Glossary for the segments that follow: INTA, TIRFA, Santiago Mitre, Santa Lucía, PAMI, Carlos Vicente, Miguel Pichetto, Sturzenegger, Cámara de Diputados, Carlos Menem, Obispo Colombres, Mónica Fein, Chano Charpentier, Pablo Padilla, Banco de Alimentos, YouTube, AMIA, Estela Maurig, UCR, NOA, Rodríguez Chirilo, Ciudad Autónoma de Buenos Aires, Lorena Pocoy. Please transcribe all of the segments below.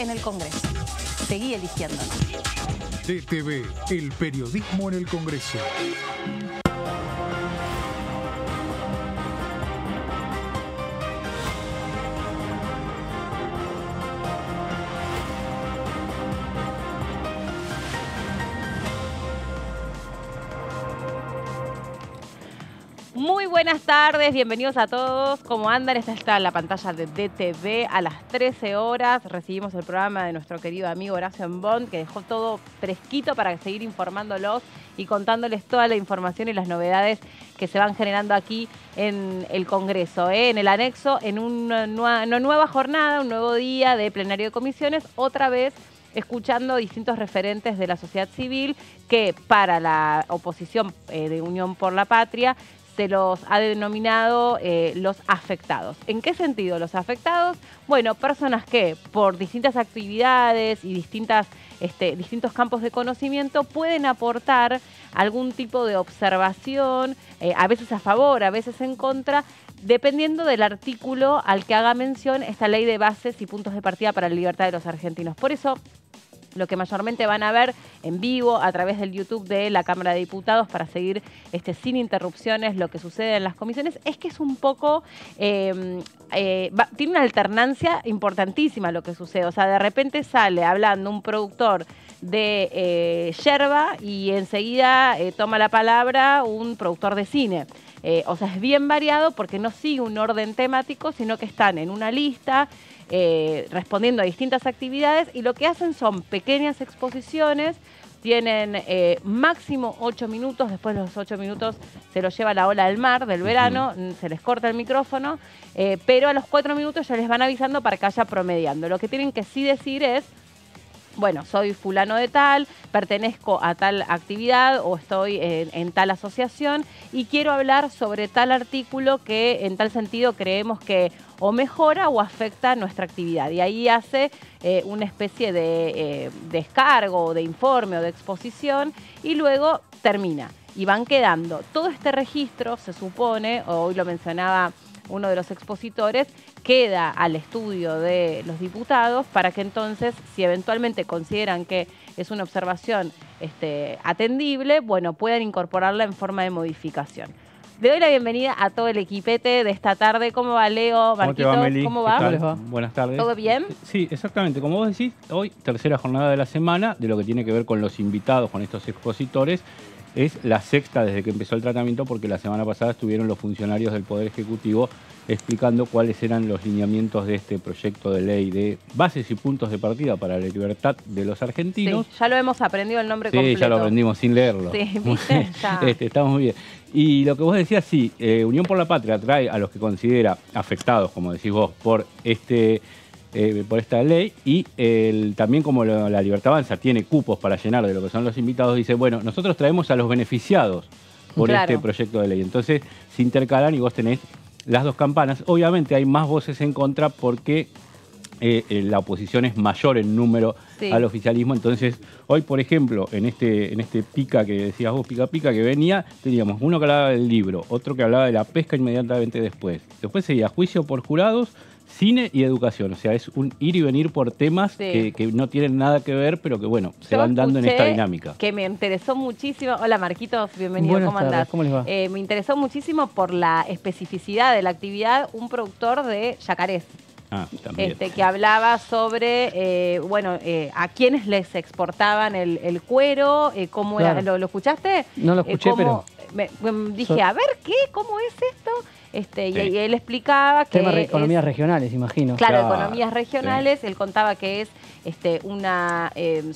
en el Congreso. Seguí eligiéndonos. DTV, el periodismo en el Congreso. Buenas tardes, bienvenidos a todos. ¿Cómo andan? Esta está la pantalla de DTV a las 13 horas. Recibimos el programa de nuestro querido amigo Horacio Embon, que dejó todo fresquito para seguir informándolos y contándoles toda la información y las novedades que se van generando aquí en el Congreso, en el anexo, en una nueva jornada, un nuevo día de plenario de comisiones, otra vez escuchando distintos referentes de la sociedad civil que para la oposición de Unión por la Patria se los ha denominado los afectados. ¿En qué sentido los afectados? Bueno, personas que por distintas actividades y distintos campos de conocimiento pueden aportar algún tipo de observación, a veces a favor, a veces en contra, dependiendo del artículo al que haga mención esta ley de bases y puntos de partida para la libertad de los argentinos. Por eso, lo que mayormente van a ver en vivo a través del YouTube de la Cámara de Diputados para seguir sin interrupciones lo que sucede en las comisiones, es que es un poco, tiene una alternancia importantísima lo que sucede. O sea, de repente sale hablando un productor de yerba y enseguida toma la palabra un productor de cine. O sea, es bien variado porque no sigue un orden temático, sino que están en una lista, respondiendo a distintas actividades, y lo que hacen son pequeñas exposiciones. Tienen máximo 8 minutos, después de los 8 minutos se los lleva la ola del mar, del verano, se les corta el micrófono, pero a los 4 minutos ya les van avisando para que haya promediando. Lo que tienen que sí decir es, bueno, soy fulano de tal, pertenezco a tal actividad o estoy en tal asociación y quiero hablar sobre tal artículo que en tal sentido creemos que o mejora o afecta nuestra actividad. Y ahí hace una especie de descargo, de informe o de exposición y luego termina. Y van quedando. Todo este registro, se supone, hoy lo mencionaba uno de los expositores, queda al estudio de los diputados para que entonces, si eventualmente consideran que es una observación atendible, bueno, puedan incorporarla en forma de modificación. Le doy la bienvenida a todo el equipete de esta tarde. ¿Cómo va, Leo? Marquitos, ¿cómo va? ¿Cómo va? Buenas tardes. ¿Todo bien? Sí, exactamente. Como vos decís, hoy, tercera jornada de la semana, de lo que tiene que ver con los invitados, con estos expositores. Es la sexta desde que empezó el tratamiento, porque la semana pasada estuvieron los funcionarios del Poder Ejecutivo explicando cuáles eran los lineamientos de este proyecto de ley de bases y puntos de partida para la libertad de los argentinos. Sí, ya lo hemos aprendido el nombre completo. Sí, ya lo aprendimos sin leerlo. Sí, ¿viste? Estamos muy bien. Y lo que vos decías, sí, Unión por la Patria trae a los que considera afectados, como decís vos, por por esta ley, y también como la Libertad Avanza tiene cupos para llenar de lo que son los invitados, dice, bueno, nosotros traemos a los beneficiados por este proyecto de ley. Entonces se intercalan y vos tenés las dos campanas. Obviamente hay más voces en contra porque la oposición es mayor en número al oficialismo. Entonces hoy, por ejemplo, en este pica que decías vos, pica que venía, teníamos uno que hablaba del libro, otro que hablaba de la pesca inmediatamente después. Después seguía juicio por jurados, cine y educación. O sea, es un ir y venir por temas que no tienen nada que ver, pero que, bueno, se van dando en esta dinámica. Que me interesó muchísimo. Hola, Marquitos, bienvenido. Buenas tardes. ¿Cómo andás? ¿Cómo les va? Me interesó muchísimo por la especificidad de la actividad, un productor de yacarés. Ah, también. Que hablaba sobre, a quiénes les exportaban el cuero, cómo era. ¿Lo escuchaste? No lo escuché, pero dije, a ver, ¿qué? ¿Cómo es esto? Y él explicaba que... economías regionales, imagino. Claro, economías regionales. Él contaba que es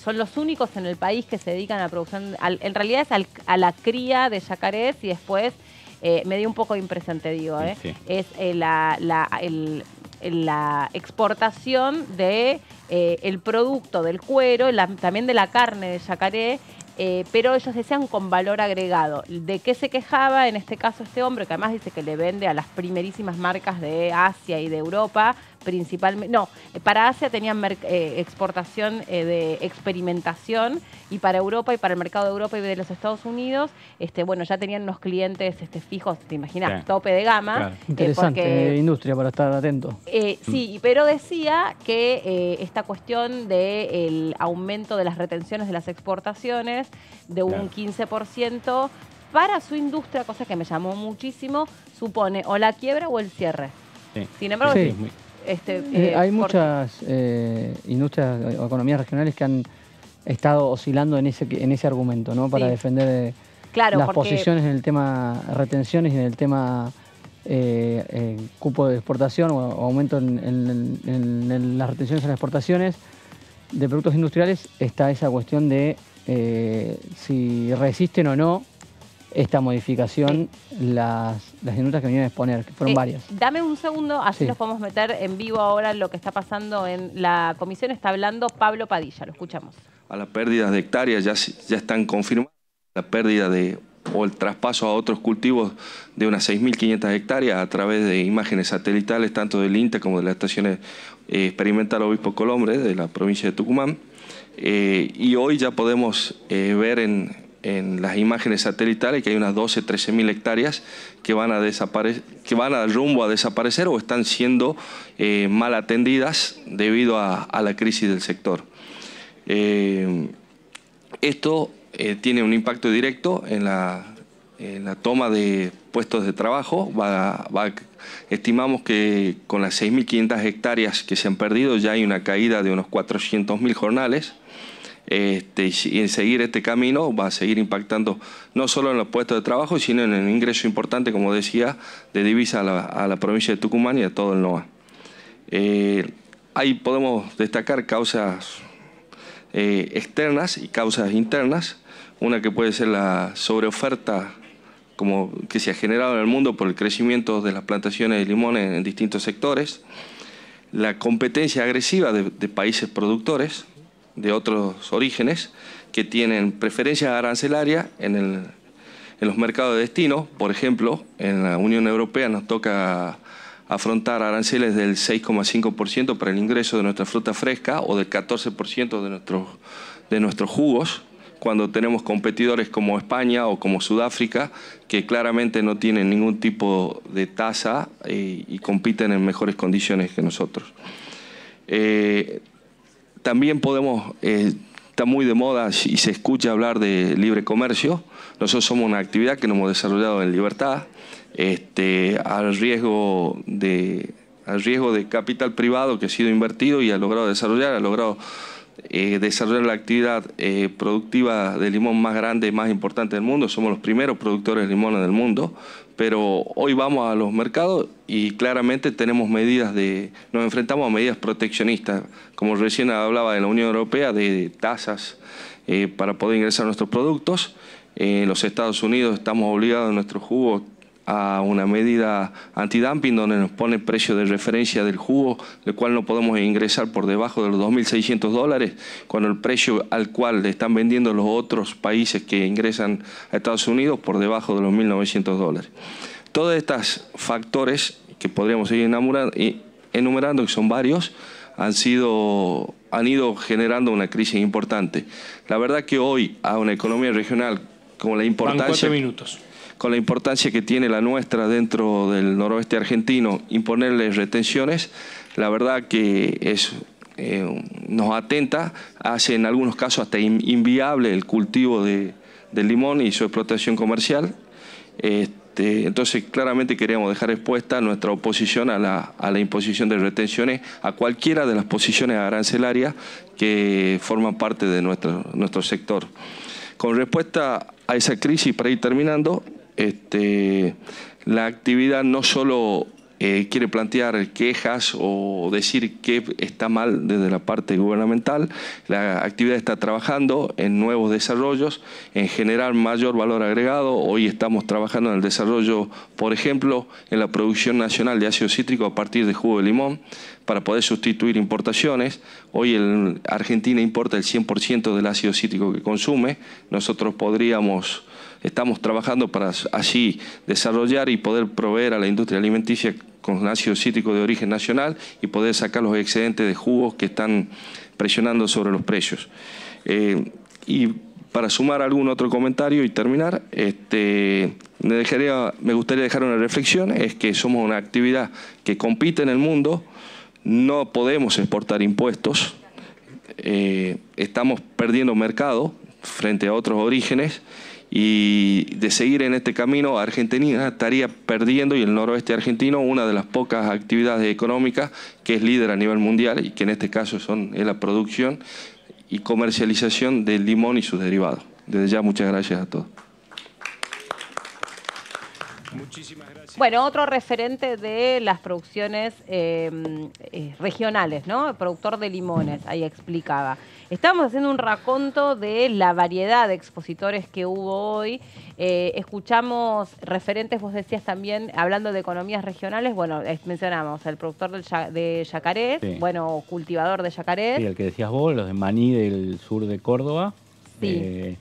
son los únicos en el país que se dedican a producción... en realidad es a la cría de yacarés, y después me dio un poco impresión, te digo. Es la exportación de el producto del cuero, también de la carne de yacaré, pero ellos decían con valor agregado. ¿De qué se quejaba en este caso este hombre? Que además dice que le vende a las primerísimas marcas de Asia y de Europa, principalmente, no, para Asia tenían exportación de experimentación, y para Europa y para el mercado de Europa y de los Estados Unidos, bueno, ya tenían unos clientes fijos, te imaginas, tope de gama. Claro. Interesante, porque, industria para estar atento. Sí, pero decía que esta cuestión del aumento de las retenciones de las exportaciones de un 15% para su industria, cosa que me llamó muchísimo, supone o la quiebra o el cierre. Sí. Sin embargo, sí. Hay muchas industrias o economías regionales que han estado oscilando en ese argumento, ¿no? Para defender las posiciones en el tema retenciones y en el tema cupo de exportación o aumento en las retenciones a las exportaciones de productos industriales. Está esa cuestión de si resisten o no esta modificación, las industrias que vinieron a exponer, que fueron varias. Dame un segundo, así nos podemos meter en vivo ahora en lo que está pasando en la comisión. Está hablando Pablo Padilla, lo escuchamos. A las pérdidas de hectáreas ya están confirmadas, la pérdida o el traspaso a otros cultivos de unas 6.500 hectáreas a través de imágenes satelitales, tanto del INTA como de las estaciones experimental Obispo Colombres de la provincia de Tucumán. Y hoy ya podemos ver en las imágenes satelitales que hay unas 12, 13.000 hectáreas que van a desaparecer, que van al rumbo a desaparecer o están siendo mal atendidas debido a la crisis del sector. Esto tiene un impacto directo en la toma de puestos de trabajo. Estimamos que con las 6.500 hectáreas que se han perdido ya hay una caída de unos 400.000 jornales. Y en seguir este camino va a seguir impactando no solo en los puestos de trabajo, sino en el ingreso importante, como decía, de divisa a la provincia de Tucumán y a todo el NOA. Ahí podemos destacar causas externas y causas internas. Una que puede ser la sobreoferta como que se ha generado en el mundo por el crecimiento de las plantaciones de limones en distintos sectores, la competencia agresiva de países productores de otros orígenes que tienen preferencias arancelarias en los mercados de destino. Por ejemplo, en la Unión Europea nos toca afrontar aranceles del 6,5% para el ingreso de nuestra fruta fresca o del 14% de nuestros jugos, cuando tenemos competidores como España o como Sudáfrica que claramente no tienen ningún tipo de tasa y compiten en mejores condiciones que nosotros. También podemos, está muy de moda y se escucha hablar de libre comercio. Nosotros somos una actividad que nos hemos desarrollado en libertad, al riesgo de capital privado que ha sido invertido y ha logrado desarrollar la actividad productiva de limón más grande y más importante del mundo. Somos los primeros productores de limones del mundo, pero hoy vamos a los mercados y claramente tenemos nos enfrentamos a medidas proteccionistas, como recién hablaba de la Unión Europea, de tasas para poder ingresar nuestros productos. En los Estados Unidos estamos obligados en nuestro jugo a una medida antidumping donde nos pone el precio de referencia del jugo, del cual no podemos ingresar por debajo de los $2.600, cuando el precio al cual le están vendiendo los otros países que ingresan a Estados Unidos por debajo de los $1.900. Todos estos factores que podríamos seguir enumerando, que son varios, han ido generando una crisis importante. La verdad que hoy a una economía regional con la importancia... Van 4 minutos. Con la importancia que tiene la nuestra dentro del noroeste argentino, imponerles retenciones, la verdad que nos atenta, hace en algunos casos hasta inviable el cultivo del limón y su explotación comercial. Entonces, claramente queríamos dejar expuesta nuestra oposición a la imposición de retenciones a cualquiera de las posiciones arancelarias que forman parte de nuestro sector. Con respuesta a esa crisis, para ir terminando, la actividad no solo quiere plantear quejas o decir que está mal desde la parte gubernamental, la actividad está trabajando en nuevos desarrollos, en generar mayor valor agregado. Hoy estamos trabajando en el desarrollo, por ejemplo, en la producción nacional de ácido cítrico a partir de jugo de limón, para poder sustituir importaciones. Hoy Argentina importa el 100% del ácido cítrico que consume. Nosotros estamos trabajando para así desarrollar y poder proveer a la industria alimenticia con ácido cítrico de origen nacional y poder sacar los excedentes de jugos que están presionando sobre los precios. Y para sumar algún otro comentario y terminar, me gustaría dejar una reflexión, es que somos una actividad que compite en el mundo, no podemos exportar impuestos, estamos perdiendo mercado frente a otros orígenes, y de seguir en este camino, Argentina estaría perdiendo, y el noroeste argentino, una de las pocas actividades económicas que es líder a nivel mundial y que en este caso es la producción y comercialización del limón y sus derivados. Desde ya, muchas gracias a todos. Muchísimas gracias. Bueno, otro referente de las producciones regionales, ¿no? El productor de limones, ahí explicaba. Estamos haciendo un raconto de la variedad de expositores que hubo hoy. Escuchamos referentes, vos decías también, hablando de economías regionales, bueno, mencionamos el productor de yacarés, sí. Bueno, cultivador de yacarés. Sí, el que decías vos, los de maní del sur de Córdoba. Sí.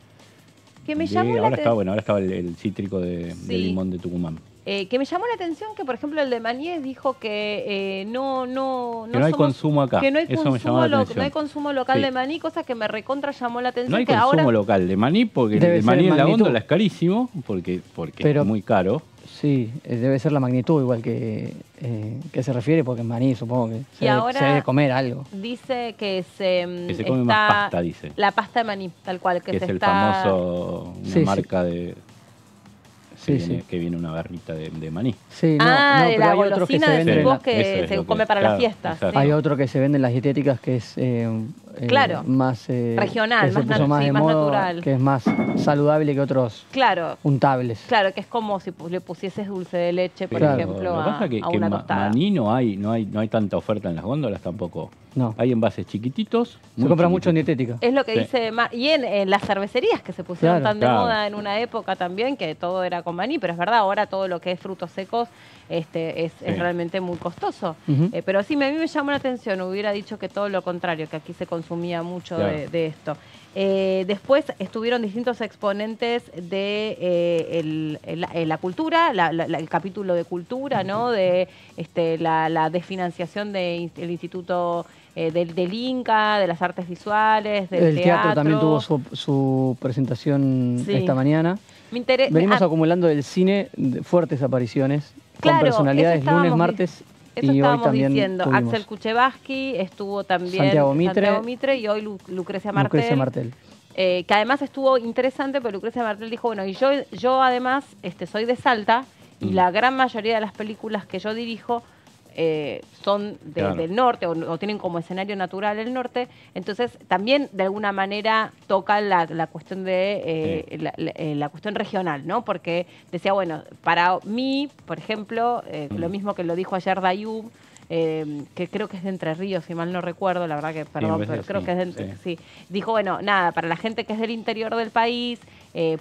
Que me llamó ahora estaba el cítrico de, sí, de limón de Tucumán. Que me llamó la atención que, por ejemplo, el de Maniés dijo que no hay consumo acá. Que no hay, consumo local, sí, de maní, cosa que me recontra llamó la atención. No hay que consumo ahora local de maní, porque el maní en la góndola es carísimo, porque pero es muy caro. Sí, debe ser la magnitud igual que se refiere, porque es maní, supongo que se debe comer algo. Dice que se come más pasta, dice. La pasta de maní, tal cual. Que es el famoso, una marca de... Que viene una barrita de maní. Sí, no, pero hay otro que se vende que se come para las fiestas. ¿Sí? Hay otro que se vende en las dietéticas que es más regional, más natural, que es más saludable que otros untables. Claro, que es como si le pusieses dulce de leche, por ejemplo, a una tostada. Maní no hay tanta oferta en las góndolas tampoco. No. Hay envases chiquititos. Se compra mucho en dietética. Es lo que dice Mar. Y en las cervecerías que se pusieron tan de moda en una época también, que todo era con maní, pero es verdad, ahora todo lo que es frutos secos es realmente muy costoso. Pero sí, a mí me llamó la atención, hubiera dicho que todo lo contrario, que aquí se consumía mucho de esto. Después estuvieron distintos exponentes de la cultura, el capítulo de cultura, ¿no? De la desfinanciación del Instituto del INCA, de las artes visuales, del teatro también tuvo su presentación esta mañana. Venimos acumulando del cine fuertes apariciones con personalidades lunes, martes. Eso estábamos diciendo. Tuvimos. Axel Kuchewski, estuvo también Santiago Mitre y hoy Lucrecia Martel. Que además estuvo interesante, pero Lucrecia Martel dijo, bueno, y yo además soy de Salta y la gran mayoría de las películas que yo dirijo son del norte o tienen como escenario natural el norte, entonces también de alguna manera toca la cuestión de la cuestión regional, ¿no? Porque decía, bueno, para mí, por ejemplo, lo mismo que lo dijo ayer Dayub, que creo que es de Entre Ríos, si mal no recuerdo, la verdad que, perdón, pero creo que es de Entre Ríos, sí. Dijo, bueno, nada, para la gente que es del interior del país,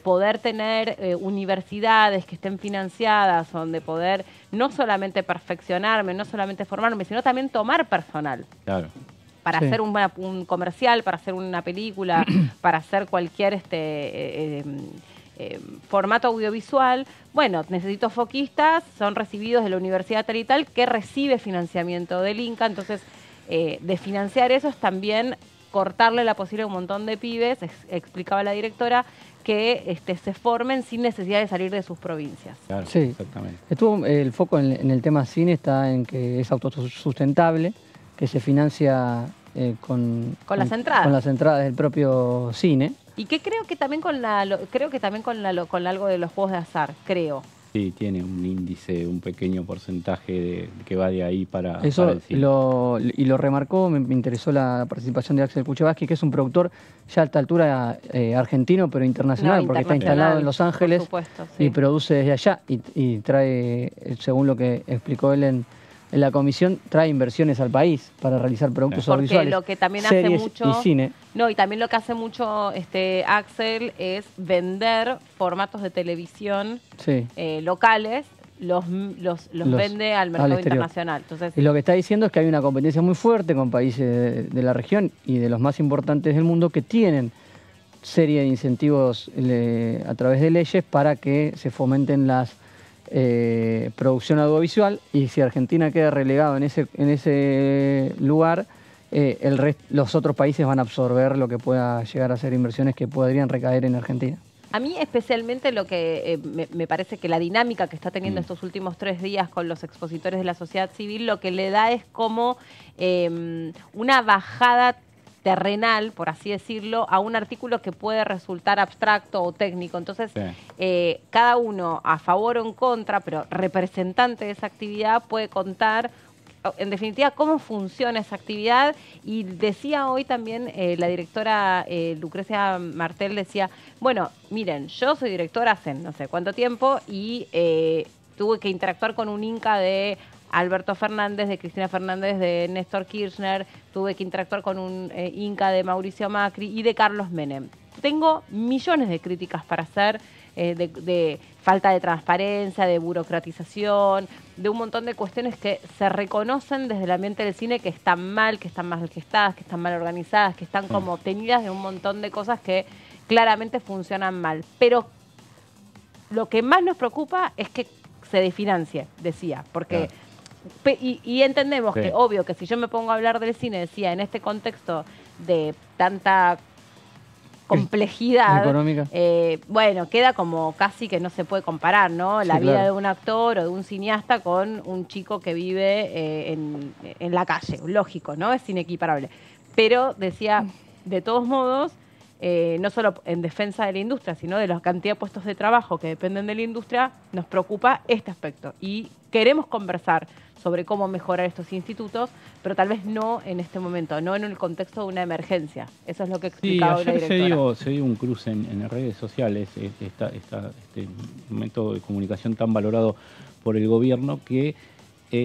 poder tener universidades que estén financiadas, donde poder no solamente perfeccionarme, no solamente formarme, sino también tomar personal. Claro. Para hacer un comercial, para hacer una película, para hacer cualquier formato audiovisual, bueno, necesito foquistas, son recibidos de la universidad tal y tal, que recibe financiamiento del INCA, entonces desfinanciar eso es también cortarle la posibilidad a un montón de pibes, explicaba la directora, que se formen sin necesidad de salir de sus provincias. Claro, sí, exactamente. Estuvo el foco en el tema cine, está en que es autosustentable, que se financia con las entradas del propio cine. Y que creo que también con algo de los juegos de azar, creo. Sí, tiene un índice, un pequeño porcentaje que va de ahí para... Eso para el cine. Lo remarcó, me interesó la participación de Axel Kuchewski, que es un productor ya a esta altura argentino, pero internacional, porque está instalado en Los Ángeles, por supuesto, y produce desde allá y trae, según lo que explicó él en la comisión, trae inversiones al país para realizar productos audiovisuales, lo que también hace mucho, y cine. No, y también lo que hace mucho Axel es vender formatos de televisión locales, los vende al mercado internacional. Entonces, y lo que está diciendo es que hay una competencia muy fuerte con países de la región y de los más importantes del mundo que tienen serie de incentivos a través de leyes para que se fomenten las producción audiovisual, y si Argentina queda relegado en ese lugar, los otros países van a absorber lo que pueda llegar a ser inversiones que podrían recaer en Argentina. A mí especialmente lo que me parece que la dinámica que está teniendo estos últimos 3 días con los expositores de la sociedad civil, lo que le da es como una bajada terrenal, por así decirlo, a un artículo que puede resultar abstracto o técnico. Entonces, sí, cada uno a favor o en contra, pero representante de esa actividad, puede contar, en definitiva, cómo funciona esa actividad. Y decía hoy también la directora Lucrecia Martel, decía, bueno, miren, yo soy directora hace no sé cuánto tiempo y tuve que interactuar con un INCA de Alberto Fernández, de Cristina Fernández, de Néstor Kirchner, tuve que interactuar con un INCA de Mauricio Macri y de Carlos Menem. Tengo millones de críticas para hacer, de falta de transparencia, de burocratización, de un montón de cuestiones que se reconocen desde el ambiente del cine que están mal, que están mal gestadas, que están mal organizadas, que están como teñidas de un montón de cosas que claramente funcionan mal. Pero lo que más nos preocupa es que se desfinancie, decía, porque... Claro. Y entendemos, sí, que obvio que si yo me pongo a hablar del cine, decía, en este contexto de tanta complejidad económica, bueno, queda como casi que no se puede comparar, ¿no? La, sí, vida, claro, de un actor o de un cineasta con un chico que vive en la calle, lógico, ¿no? Es inequiparable. Pero decía, de todos modos, no solo en defensa de la industria, sino de la cantidad de puestos de trabajo que dependen de la industria, nos preocupa este aspecto. Y queremos conversar sobre cómo mejorar estos institutos, pero tal vez no en este momento, no en el contexto de una emergencia. Eso es lo que explicaba la directora. Sí, ayer se dio un cruce en redes sociales, este método de comunicación tan valorado por el gobierno, que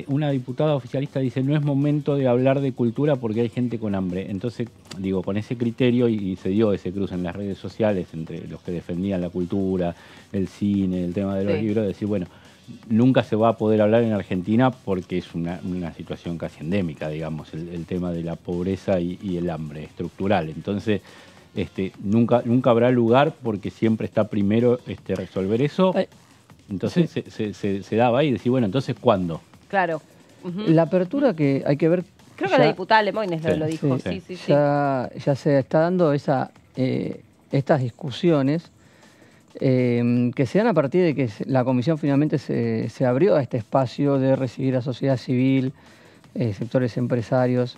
una diputada oficialista dice, no es momento de hablar de cultura porque hay gente con hambre. Entonces, digo, con ese criterio, y se dio ese cruce en las redes sociales entre los que defendían la cultura, el cine, el tema de los, sí, libros, de decir, bueno, nunca se va a poder hablar en Argentina porque es una situación casi endémica, digamos, el tema de la pobreza y el hambre estructural. Entonces, nunca habrá lugar porque siempre está primero resolver eso. Entonces, sí, se daba ahí y decir, bueno, entonces, ¿cuándo? Claro. Uh-huh. La apertura que hay que ver... Creo que la diputada Lemoynes, sí, lo dijo. Sí, sí, sí, sí. Ya se está dando estas discusiones que se dan a partir de que la comisión finalmente se abrió a este espacio de recibir a sociedad civil, sectores empresarios,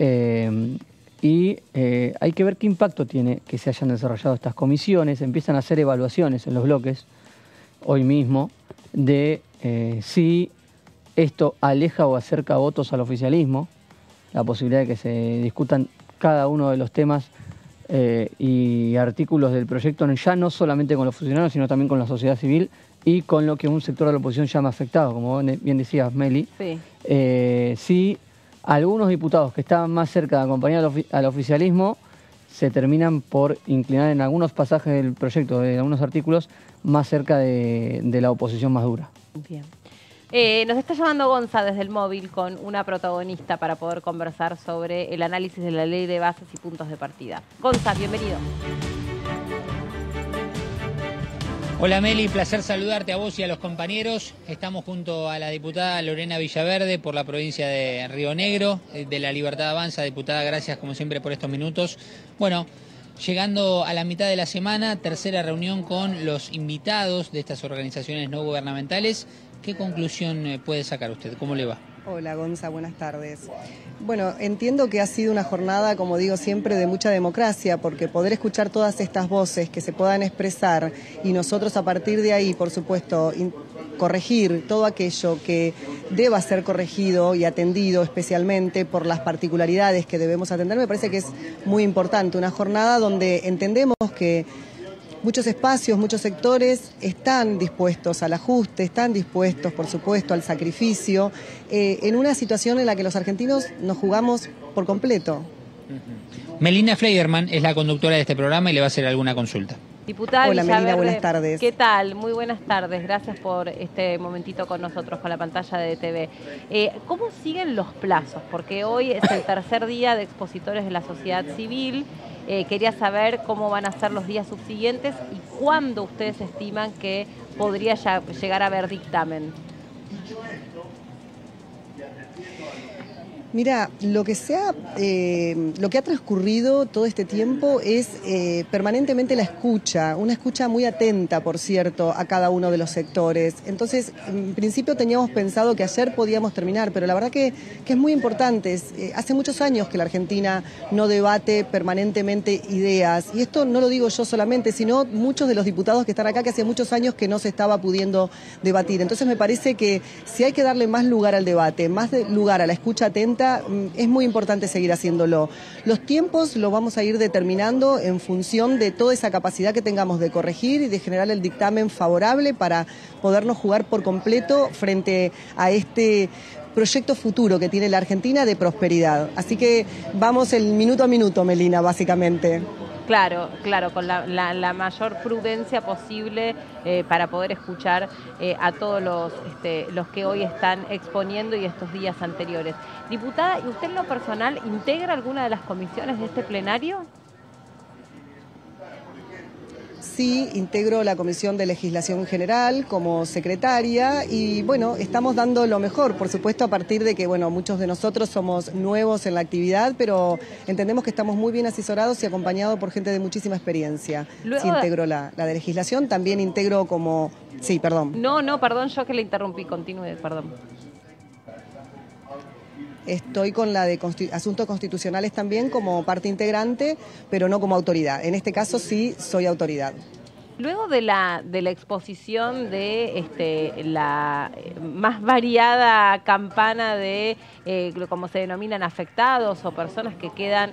y hay que ver qué impacto tiene que se hayan desarrollado estas comisiones. Empiezan a hacer evaluaciones en los bloques, hoy mismo, de si... esto aleja o acerca votos al oficialismo, la posibilidad de que se discutan cada uno de los temas y artículos del proyecto, ya no solamente con los funcionarios, sino también con la sociedad civil y con lo que un sector de la oposición llama afectado, como bien decías, Meli. Sí. Si algunos diputados que estaban más cerca de acompañar al oficialismo se terminan por inclinar en algunos pasajes del proyecto, de algunos artículos, más cerca de la oposición más dura. Bien. Nos está llamando Gonza desde el móvil con una protagonista para poder conversar sobre el análisis de la ley de bases y puntos de partida. Gonza, bienvenido. Hola Meli, placer saludarte a vos y a los compañeros. Estamos junto a la diputada Lorena Villaverde por la provincia de Río Negro, de La Libertad Avanza. Diputada, gracias como siempre por estos minutos. Bueno, llegando a la mitad de la semana, tercera reunión con los invitados de estas organizaciones no gubernamentales. ¿Qué conclusión puede sacar usted? ¿Cómo le va? Hola Gonza, buenas tardes. Bueno, entiendo que ha sido una jornada, como digo siempre, de mucha democracia, porque poder escuchar todas estas voces que se puedan expresar y nosotros a partir de ahí, por supuesto, corregir todo aquello que deba ser corregido y atendido especialmente por las particularidades que debemos atender, me parece que es muy importante. Una jornada donde entendemos que muchos espacios, muchos sectores están dispuestos al ajuste, están dispuestos, por supuesto, al sacrificio, en una situación en la que los argentinos nos jugamos por completo. Melina Fleiderman es la conductora de este programa y le va a hacer alguna consulta. Diputada Hola, Melina, buenas tardes. ¿Qué tal? Muy buenas tardes. Gracias por este momentito con nosotros, con la pantalla de DTV. ¿Cómo siguen los plazos? Porque hoy es el tercer día de expositores de la sociedad civil. Quería saber cómo van a ser los días subsiguientes y cuándo ustedes estiman que podría ya llegar a haber dictamen. Mira, lo que ha transcurrido todo este tiempo es permanentemente la escucha, una escucha muy atenta, por cierto, a cada uno de los sectores. Entonces, en principio teníamos pensado que ayer podíamos terminar, pero la verdad que es muy importante. Hace muchos años que la Argentina no debate permanentemente ideas, y esto no lo digo yo solamente, sino muchos de los diputados que están acá, que hace muchos años que no se estaba pudiendo debatir. Entonces me parece que si hay que darle más lugar al debate, más lugar a la escucha atenta, es muy importante seguir haciéndolo. Los tiempos los vamos a ir determinando en función de toda esa capacidad que tengamos de corregir y de generar el dictamen favorable para podernos jugar por completo frente a este proyecto futuro que tiene la Argentina de prosperidad. Así que vamos el minuto a minuto, Melina, básicamente. Claro, claro, con la mayor prudencia posible para poder escuchar a todos los que hoy están exponiendo y estos días anteriores. Diputada, ¿y usted en lo personal integra alguna de las comisiones de este plenario? Sí, integro la Comisión de Legislación General como secretaria y, bueno, estamos dando lo mejor, por supuesto, a partir de que, bueno, muchos de nosotros somos nuevos en la actividad, pero entendemos que estamos muy bien asesorados y acompañados por gente de muchísima experiencia. Luego, sí, integro la de legislación, también integro como... Sí, perdón. No, perdón, yo que le interrumpí, continúe, perdón. Estoy con la de asuntos constitucionales también como parte integrante, pero no como autoridad. En este caso sí soy autoridad. Luego de la exposición de la más variada campana de, como se denominan, afectados o personas que quedan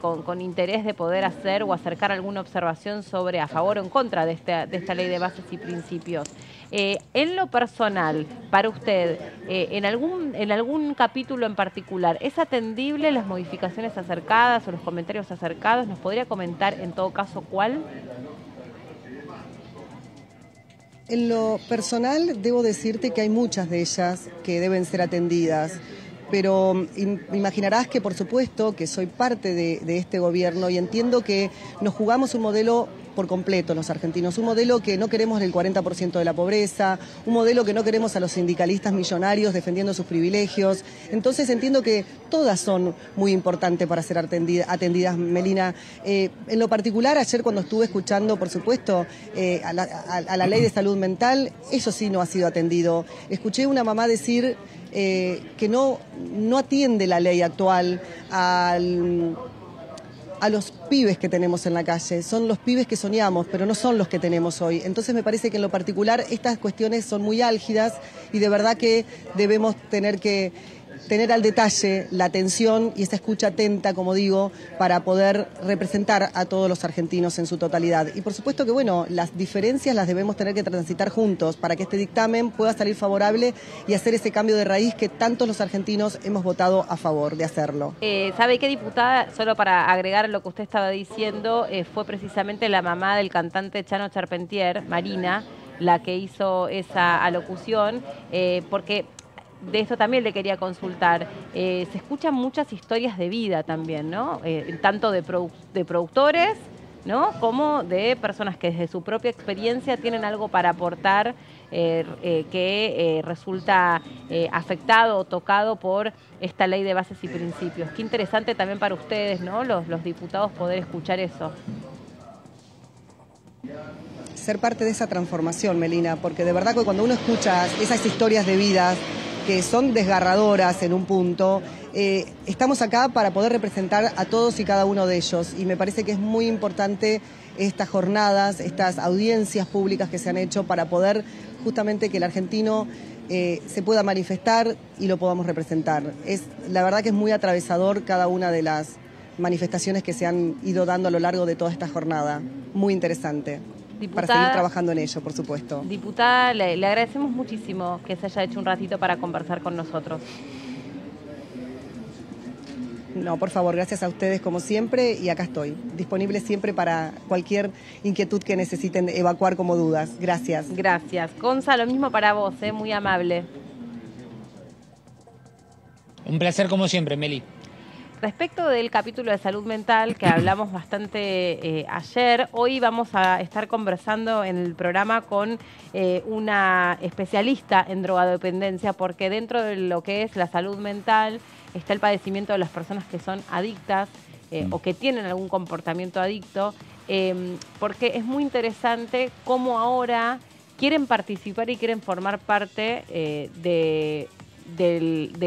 con interés de poder hacer o acercar alguna observación sobre a favor o en contra de esta ley de bases y principios, en lo personal, para usted, en algún capítulo en particular, ¿es atendible las modificaciones acercadas o los comentarios acercados? ¿Nos podría comentar en todo caso cuál? En lo personal, debo decirte que hay muchas de ellas que deben ser atendidas. Pero imaginarás que, por supuesto, que soy parte de este gobierno y entiendo que nos jugamos un modelo por completo los argentinos, un modelo que no queremos el 40% de la pobreza, un modelo que no queremos a los sindicalistas millonarios defendiendo sus privilegios. Entonces entiendo que todas son muy importantes para ser atendidas, Melina. En lo particular, ayer cuando estuve escuchando, por supuesto, a la ley de salud mental, eso sí no ha sido atendido. Escuché una mamá decir que no atiende la ley actual a los pibes que tenemos en la calle. Son los pibes que soñamos, pero no son los que tenemos hoy. Entonces me parece que en lo particular estas cuestiones son muy álgidas y de verdad que debemos tener que tener al detalle la atención y esa escucha atenta, como digo, para poder representar a todos los argentinos en su totalidad. Y por supuesto que, bueno, las diferencias las debemos tener que transitar juntos para que este dictamen pueda salir favorable y hacer ese cambio de raíz que tantos los argentinos hemos votado a favor de hacerlo. ¿Sabe qué, diputada? Solo para agregar lo que usted estaba diciendo, fue precisamente la mamá del cantante Chano Charpentier, Marina, la que hizo esa alocución, porque... De esto también le quería consultar. Se escuchan muchas historias de vida también, ¿no? Tanto de productores, ¿no?, como de personas que desde su propia experiencia tienen algo para aportar que resulta afectado o tocado por esta ley de bases y principios. Qué interesante también para ustedes, ¿no?, los diputados, poder escuchar eso. Ser parte de esa transformación, Melina, porque de verdad que cuando uno escucha esas historias de vida, que son desgarradoras en un punto, estamos acá para poder representar a todos y cada uno de ellos. Y me parece que es muy importante estas jornadas, estas audiencias públicas que se han hecho para poder justamente que el argentino se pueda manifestar y lo podamos representar. La verdad que es muy atravesador cada una de las manifestaciones que se han ido dando a lo largo de toda esta jornada. Muy interesante. Diputada, para seguir trabajando en ello, por supuesto. Diputada, le agradecemos muchísimo que se haya hecho un ratito para conversar con nosotros. No, por favor, gracias a ustedes como siempre y acá estoy, disponible siempre para cualquier inquietud que necesiten evacuar como dudas. Gracias. Gracias. Gonza, lo mismo para vos, muy amable. Un placer como siempre, Meli. Respecto del capítulo de salud mental que hablamos bastante ayer, hoy vamos a estar conversando en el programa con una especialista en drogadependencia, porque dentro de lo que es la salud mental está el padecimiento de las personas que son adictas o que tienen algún comportamiento adicto, porque es muy interesante cómo ahora quieren participar y quieren formar parte de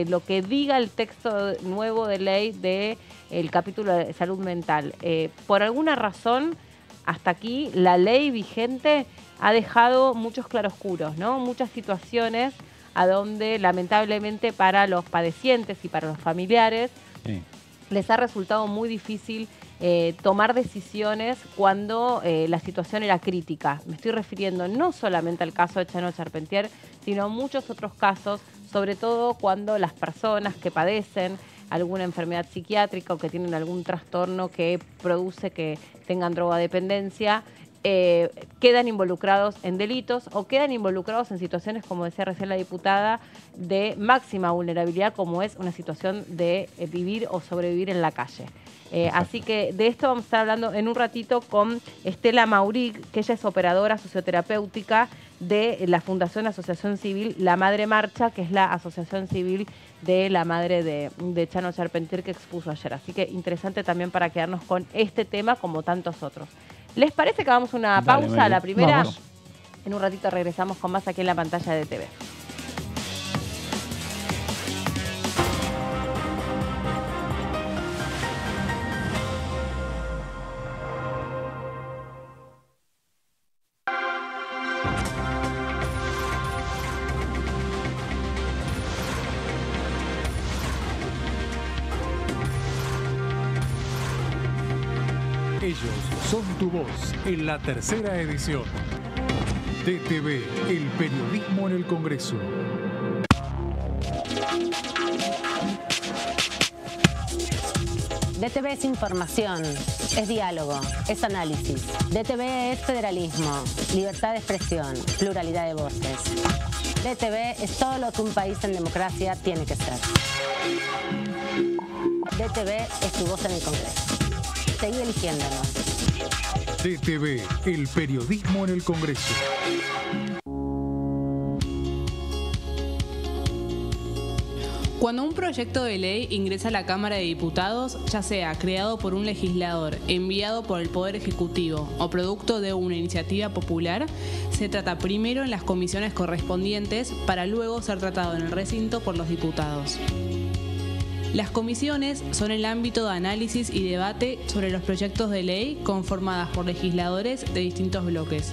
lo que diga el texto nuevo de ley del capítulo de salud mental. Por alguna razón, hasta aquí, la ley vigente ha dejado muchos claroscuros, ¿no? Muchas situaciones a donde, lamentablemente, para los padecientes y para los familiares, sí, les ha resultado muy difícil tomar decisiones cuando la situación era crítica. Me estoy refiriendo no solamente al caso de Chano Charpentier, sino a muchos otros casos, sobre todo cuando las personas que padecen alguna enfermedad psiquiátrica o que tienen algún trastorno que produce que tengan drogadependencia, quedan involucrados en delitos o quedan involucrados en situaciones, como decía recién la diputada, de máxima vulnerabilidad, como es una situación de vivir o sobrevivir en la calle. Así que de esto vamos a estar hablando en un ratito con Estela Mauric, que ella es operadora socioterapéutica de la Fundación Asociación Civil La Madre Marcha, que es la asociación civil de la madre de Chano Charpentier, que expuso ayer. Así que interesante también para quedarnos con este tema como tantos otros. ¿Les parece que hagamos una pausa? Dale, la primera. Vamos. En un ratito regresamos con más aquí en la pantalla de TV. Son tu voz en la tercera edición. DTV, el periodismo en el Congreso. DTV es información, es diálogo, es análisis. DTV es federalismo, libertad de expresión, pluralidad de voces. DTV es todo lo que un país en democracia tiene que ser. DTV es tu voz en el Congreso. Seguí eligiéndonos. DTV, el periodismo en el Congreso. Cuando un proyecto de ley ingresa a la Cámara de Diputados, ya sea creado por un legislador, enviado por el Poder Ejecutivo o producto de una iniciativa popular, se trata primero en las comisiones correspondientes para luego ser tratado en el recinto por los diputados. Las comisiones son el ámbito de análisis y debate sobre los proyectos de ley conformadas por legisladores de distintos bloques.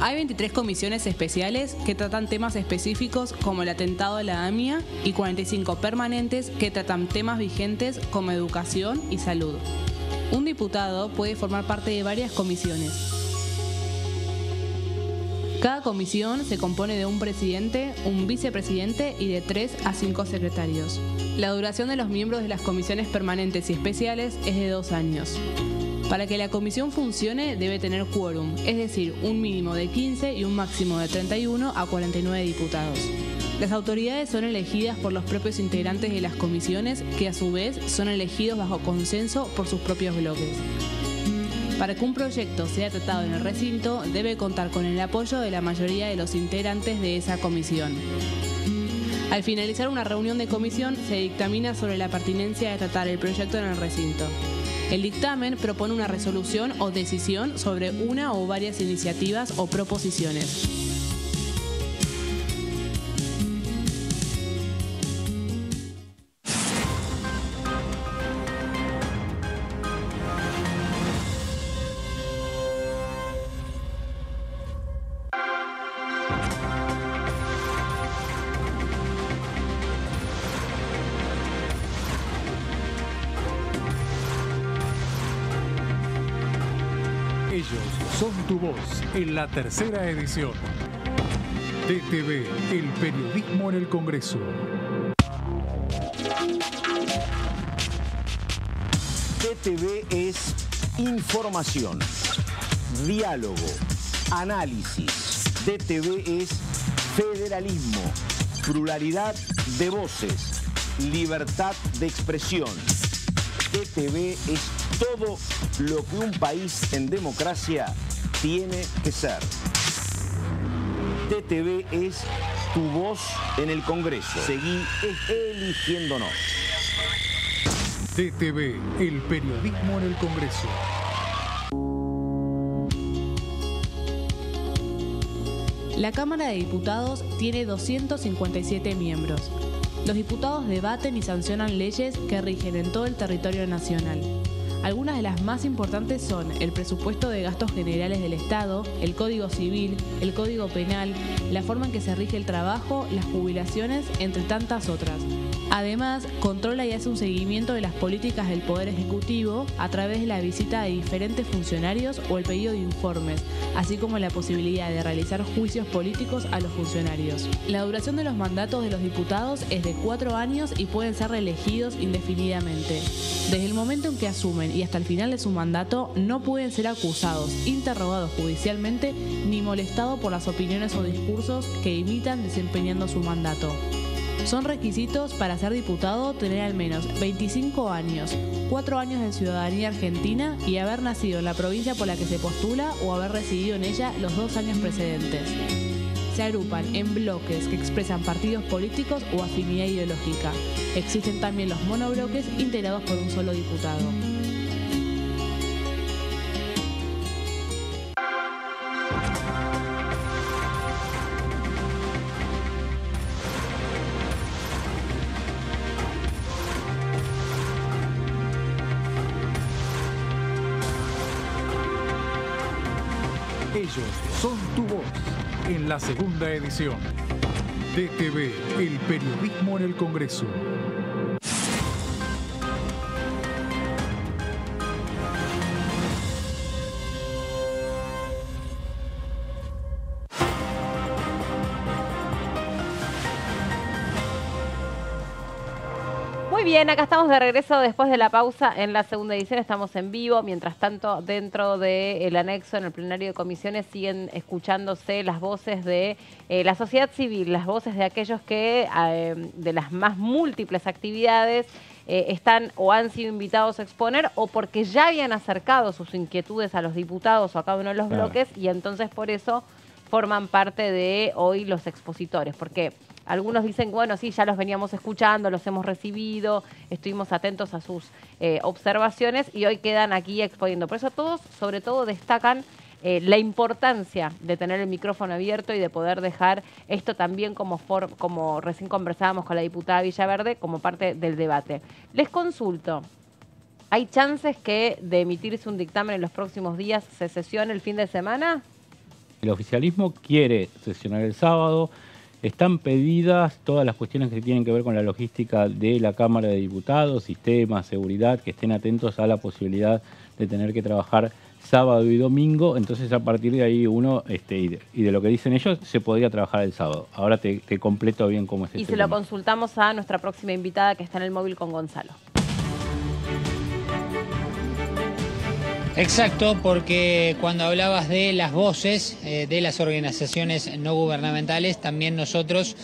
Hay 23 comisiones especiales que tratan temas específicos como el atentado a la AMIA y 45 permanentes que tratan temas vigentes como educación y salud. Un diputado puede formar parte de varias comisiones. Cada comisión se compone de un presidente, un vicepresidente y de 3 a 5 secretarios. La duración de los miembros de las comisiones permanentes y especiales es de 2 años. Para que la comisión funcione debe tener quórum, es decir, un mínimo de 15 y un máximo de 31 a 49 diputados. Las autoridades son elegidas por los propios integrantes de las comisiones, que a su vez son elegidos bajo consenso por sus propios bloques. Para que un proyecto sea tratado en el recinto, debe contar con el apoyo de la mayoría de los integrantes de esa comisión. Al finalizar una reunión de comisión, se dictamina sobre la pertinencia de tratar el proyecto en el recinto. El dictamen propone una resolución o decisión sobre una o varias iniciativas o proposiciones. En la tercera edición. DTV, el periodismo en el Congreso. DTV es información, diálogo, análisis. DTV es federalismo, pluralidad de voces, libertad de expresión. DTV es todo lo que un país en democracia tiene que ser. DTV es tu voz en el Congreso. Seguí eligiéndonos. DTV, el periodismo en el Congreso. La Cámara de Diputados tiene 257 miembros. Los diputados debaten y sancionan leyes que rigen en todo el territorio nacional. Algunas de las más importantes son el presupuesto de gastos generales del Estado, el Código Civil, el Código Penal, la forma en que se rige el trabajo, las jubilaciones, entre tantas otras. Además, controla y hace un seguimiento de las políticas del Poder Ejecutivo a través de la visita de diferentes funcionarios o el pedido de informes, así como la posibilidad de realizar juicios políticos a los funcionarios. La duración de los mandatos de los diputados es de 4 años y pueden ser reelegidos indefinidamente. Desde el momento en que asumen y hasta el final de su mandato, no pueden ser acusados, interrogados judicialmente ni molestados por las opiniones o discursos que imitan desempeñando su mandato. Son requisitos para ser diputado tener al menos 25 años, 4 años de ciudadanía argentina y haber nacido en la provincia por la que se postula o haber residido en ella los 2 años precedentes. Se agrupan en bloques que expresan partidos políticos o afinidad ideológica. Existen también los monobloques integrados por un solo diputado. Son tu voz en la segunda edición. DTV, el periodismo en el Congreso. Bien, acá estamos de regreso después de la pausa en la segunda edición, estamos en vivo. Mientras tanto, dentro del anexo, en el plenario de comisiones, siguen escuchándose las voces de la sociedad civil, las voces de aquellos que, de las más múltiples actividades, están o han sido invitados a exponer o porque ya habían acercado sus inquietudes a los diputados o a cada uno de los bloques y entonces por eso forman parte de hoy los expositores, porque algunos dicen, bueno, sí, ya los veníamos escuchando, los hemos recibido, estuvimos atentos a sus observaciones y hoy quedan aquí exponiendo. Por eso todos, sobre todo, destacan la importancia de tener el micrófono abierto y de poder dejar esto también como recién conversábamos con la diputada Villaverde, como parte del debate. Les consulto, ¿hay chances que de emitirse un dictamen en los próximos días se sesione el fin de semana? El oficialismo quiere sesionar el sábado. Están pedidas todas las cuestiones que tienen que ver con la logística de la Cámara de Diputados, sistema, seguridad, que estén atentos a la posibilidad de tener que trabajar sábado y domingo. Entonces, a partir de ahí uno, y de lo que dicen ellos, se podría trabajar el sábado. Ahora te completo bien cómo es. Y se lo consultamos a nuestra próxima invitada que está en el móvil con Gonzalo. Exacto, porque cuando hablabas de las voces de las organizaciones no gubernamentales, también nosotros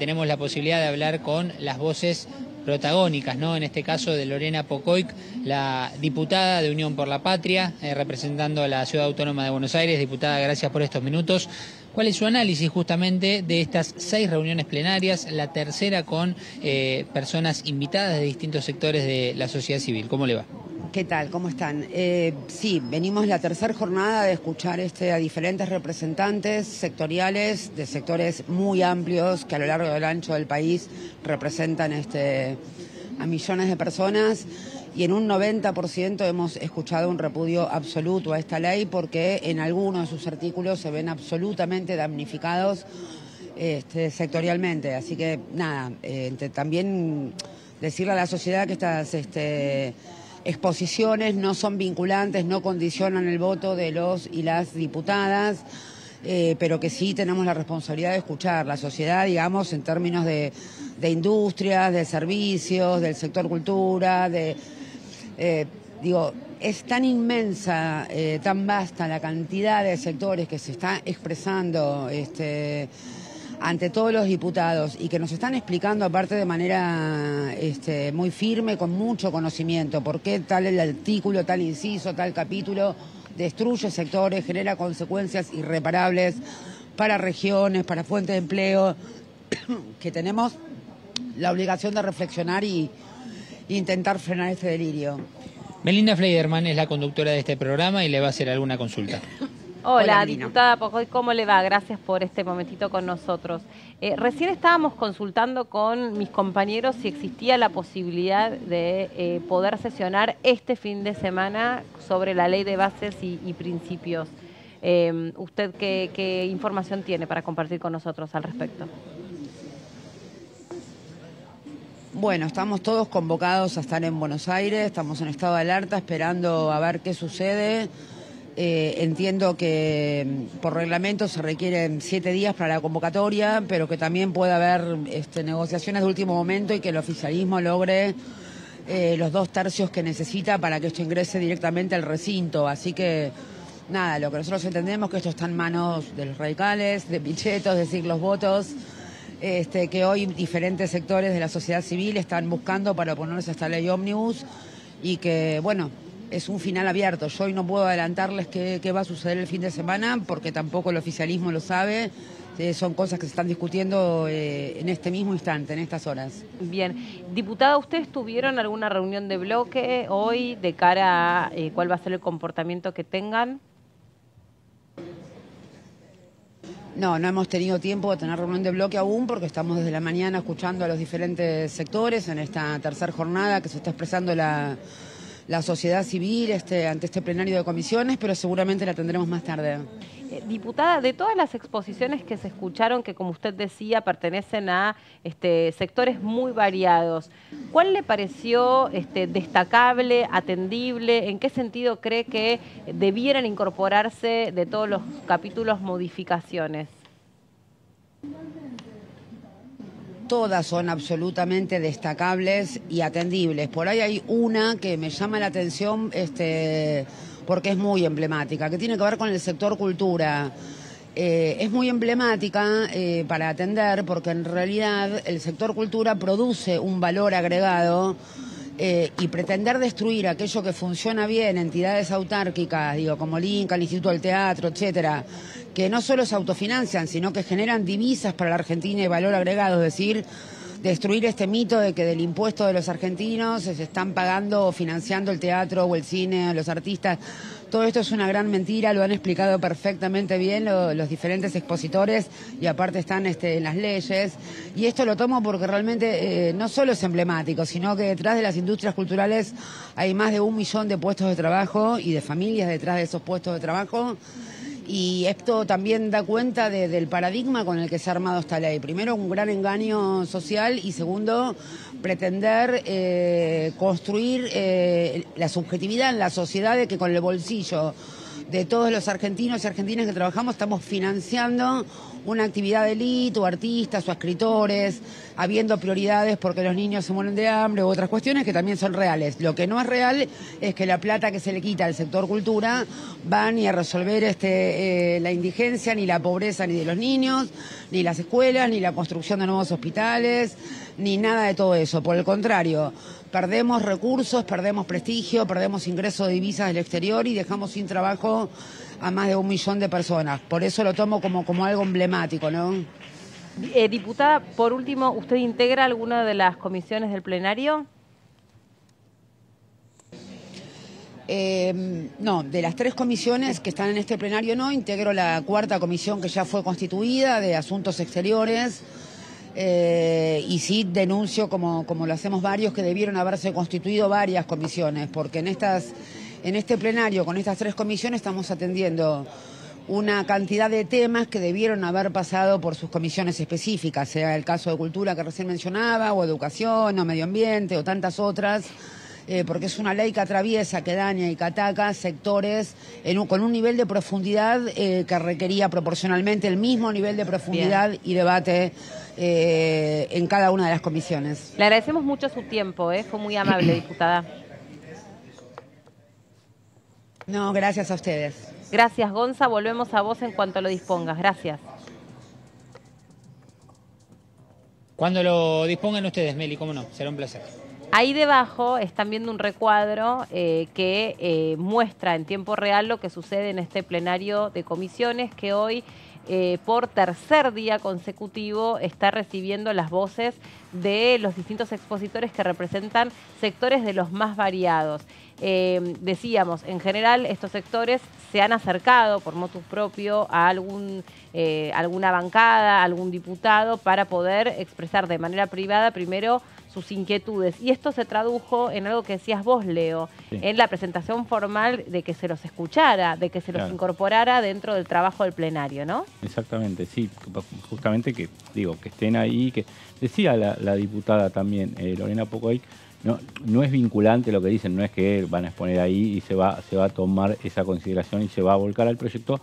tenemos la posibilidad de hablar con las voces protagónicas, ¿no? En este caso de Lorena Pocoy, la diputada de Unión por la Patria, representando a la Ciudad Autónoma de Buenos Aires. Diputada, gracias por estos minutos. ¿Cuál es su análisis justamente de estas 6 reuniones plenarias, la tercera con personas invitadas de distintos sectores de la sociedad civil? ¿Cómo le va? ¿Qué tal? ¿Cómo están? Sí, venimos la tercera jornada de escuchar a diferentes representantes sectoriales de sectores muy amplios que a lo largo y a lo ancho del país representan a millones de personas y en un 90% hemos escuchado un repudio absoluto a esta ley porque en algunos de sus artículos se ven absolutamente damnificados sectorialmente. Así que nada, también decirle a la sociedad que estas exposiciones no son vinculantes, no condicionan el voto de los y las diputadas, pero que sí tenemos la responsabilidad de escuchar la sociedad, digamos, en términos de industrias, de servicios, del sector cultura, Digo, es tan inmensa, tan vasta la cantidad de sectores que se está expresando ante todos los diputados y que nos están explicando aparte de manera muy firme, con mucho conocimiento, por qué tal el artículo, tal inciso, tal capítulo destruye sectores, genera consecuencias irreparables para regiones, para fuentes de empleo, que tenemos la obligación de reflexionar y intentar frenar este delirio. Melina Fleiderman es la conductora de este programa y le va a hacer alguna consulta. Hola, diputada Pocoy, ¿cómo le va? Gracias por este momentito con nosotros. Recién estábamos consultando con mis compañeros si existía la posibilidad de poder sesionar este fin de semana sobre la ley de bases y principios. ¿Usted qué información tiene para compartir con nosotros al respecto? Bueno, estamos todos convocados a estar en Buenos Aires, estamos en estado de alerta esperando a ver qué sucede. Entiendo que por reglamento se requieren 7 días para la convocatoria, pero que también puede haber negociaciones de último momento y que el oficialismo logre los 2/3 que necesita para que esto ingrese directamente al recinto. Así que, nada, lo que nosotros entendemos es que esto está en manos de los radicales, de Pichetto, es decir, los votos que hoy diferentes sectores de la sociedad civil están buscando para oponerse a esta ley ómnibus y que, bueno, es un final abierto. Yo hoy no puedo adelantarles qué va a suceder el fin de semana porque tampoco el oficialismo lo sabe. Son cosas que se están discutiendo en este mismo instante, en estas horas. Bien. Diputada, ¿ustedes tuvieron alguna reunión de bloque hoy de cara a cuál va a ser el comportamiento que tengan? No, no hemos tenido tiempo de tener reunión de bloque aún porque estamos desde la mañana escuchando a los diferentes sectores en esta tercera jornada que se está expresando la sociedad civil ante este plenario de comisiones, pero seguramente la tendremos más tarde. Diputada, de todas las exposiciones que se escucharon, que como usted decía, pertenecen a sectores muy variados, ¿cuál le pareció destacable, atendible? ¿En qué sentido cree que debieran incorporarse de todos los capítulos modificaciones? Todas son absolutamente destacables y atendibles. Por ahí hay una que me llama la atención porque es muy emblemática, que tiene que ver con el sector cultura. Es muy emblemática para atender porque en realidad el sector cultura produce un valor agregado y pretender destruir aquello que funciona bien, entidades autárquicas, como el INCA, el Instituto del Teatro, etcétera, que no solo se autofinancian, sino que generan divisas para la Argentina y valor agregado, es decir, destruir este mito de que del impuesto de los argentinos se están pagando o financiando el teatro o el cine, los artistas. Todo esto es una gran mentira, lo han explicado perfectamente bien los diferentes expositores y aparte están en las leyes. Y esto lo tomo porque realmente no solo es emblemático, sino que detrás de las industrias culturales hay más de 1 millón de puestos de trabajo y de familias detrás de esos puestos de trabajo. Y esto también da cuenta del paradigma con el que se ha armado esta ley. Primero, un gran engaño social y segundo, pretender construir la subjetividad en la sociedad de que con el bolsillo de todos los argentinos y argentinas que trabajamos estamos financiando una actividad de élite o artistas o escritores, habiendo prioridades porque los niños se mueren de hambre u otras cuestiones que también son reales. Lo que no es real es que la plata que se le quita al sector cultura va ni a resolver la indigencia, ni la pobreza ni de los niños, ni las escuelas, ni la construcción de nuevos hospitales, ni nada de todo eso. Por el contrario, perdemos recursos, perdemos prestigio, perdemos ingresos de divisas del exterior y dejamos sin trabajo a más de 1 millón de personas. Por eso lo tomo como algo emblemático, ¿no? Diputada, por último, ¿usted integra alguna de las comisiones del plenario? No, de las 3 comisiones que están en este plenario no, integro la 4ª comisión que ya fue constituida de Asuntos Exteriores. Y sí denuncio, como lo hacemos varios, que debieron haberse constituido varias comisiones, porque en este plenario, con estas 3 comisiones, estamos atendiendo una cantidad de temas que debieron haber pasado por sus comisiones específicas, sea el caso de cultura que recién mencionaba, o educación, o medio ambiente, o tantas otras, porque es una ley que atraviesa, que daña y que ataca sectores con un nivel de profundidad que requería proporcionalmente el mismo nivel de profundidad y debate en cada una de las comisiones. Le agradecemos mucho su tiempo, fue muy amable, diputada. No, gracias a ustedes. Gracias, Gonza. Volvemos a vos en cuanto lo dispongas. Gracias. Cuando lo dispongan ustedes, Meli, cómo no, será un placer. Ahí debajo están viendo un recuadro que muestra en tiempo real lo que sucede en este plenario de comisiones que hoy por tercer día consecutivo está recibiendo las voces de los distintos expositores que representan sectores de los más variados. Decíamos, en general estos sectores se han acercado por motu propio a alguna bancada, a algún diputado para poder expresar de manera privada primero sus inquietudes. Y esto se tradujo en algo que decías vos, Leo, sí, en la presentación formal de que se los escuchara, de que se los incorporara dentro del trabajo del plenario, ¿no? Exactamente, sí, justamente que digo que estén ahí, que decía la diputada también, Lorena Pocoy, no es vinculante lo que dicen, no es que van a exponer ahí y se va a tomar esa consideración y se va a volcar al proyecto,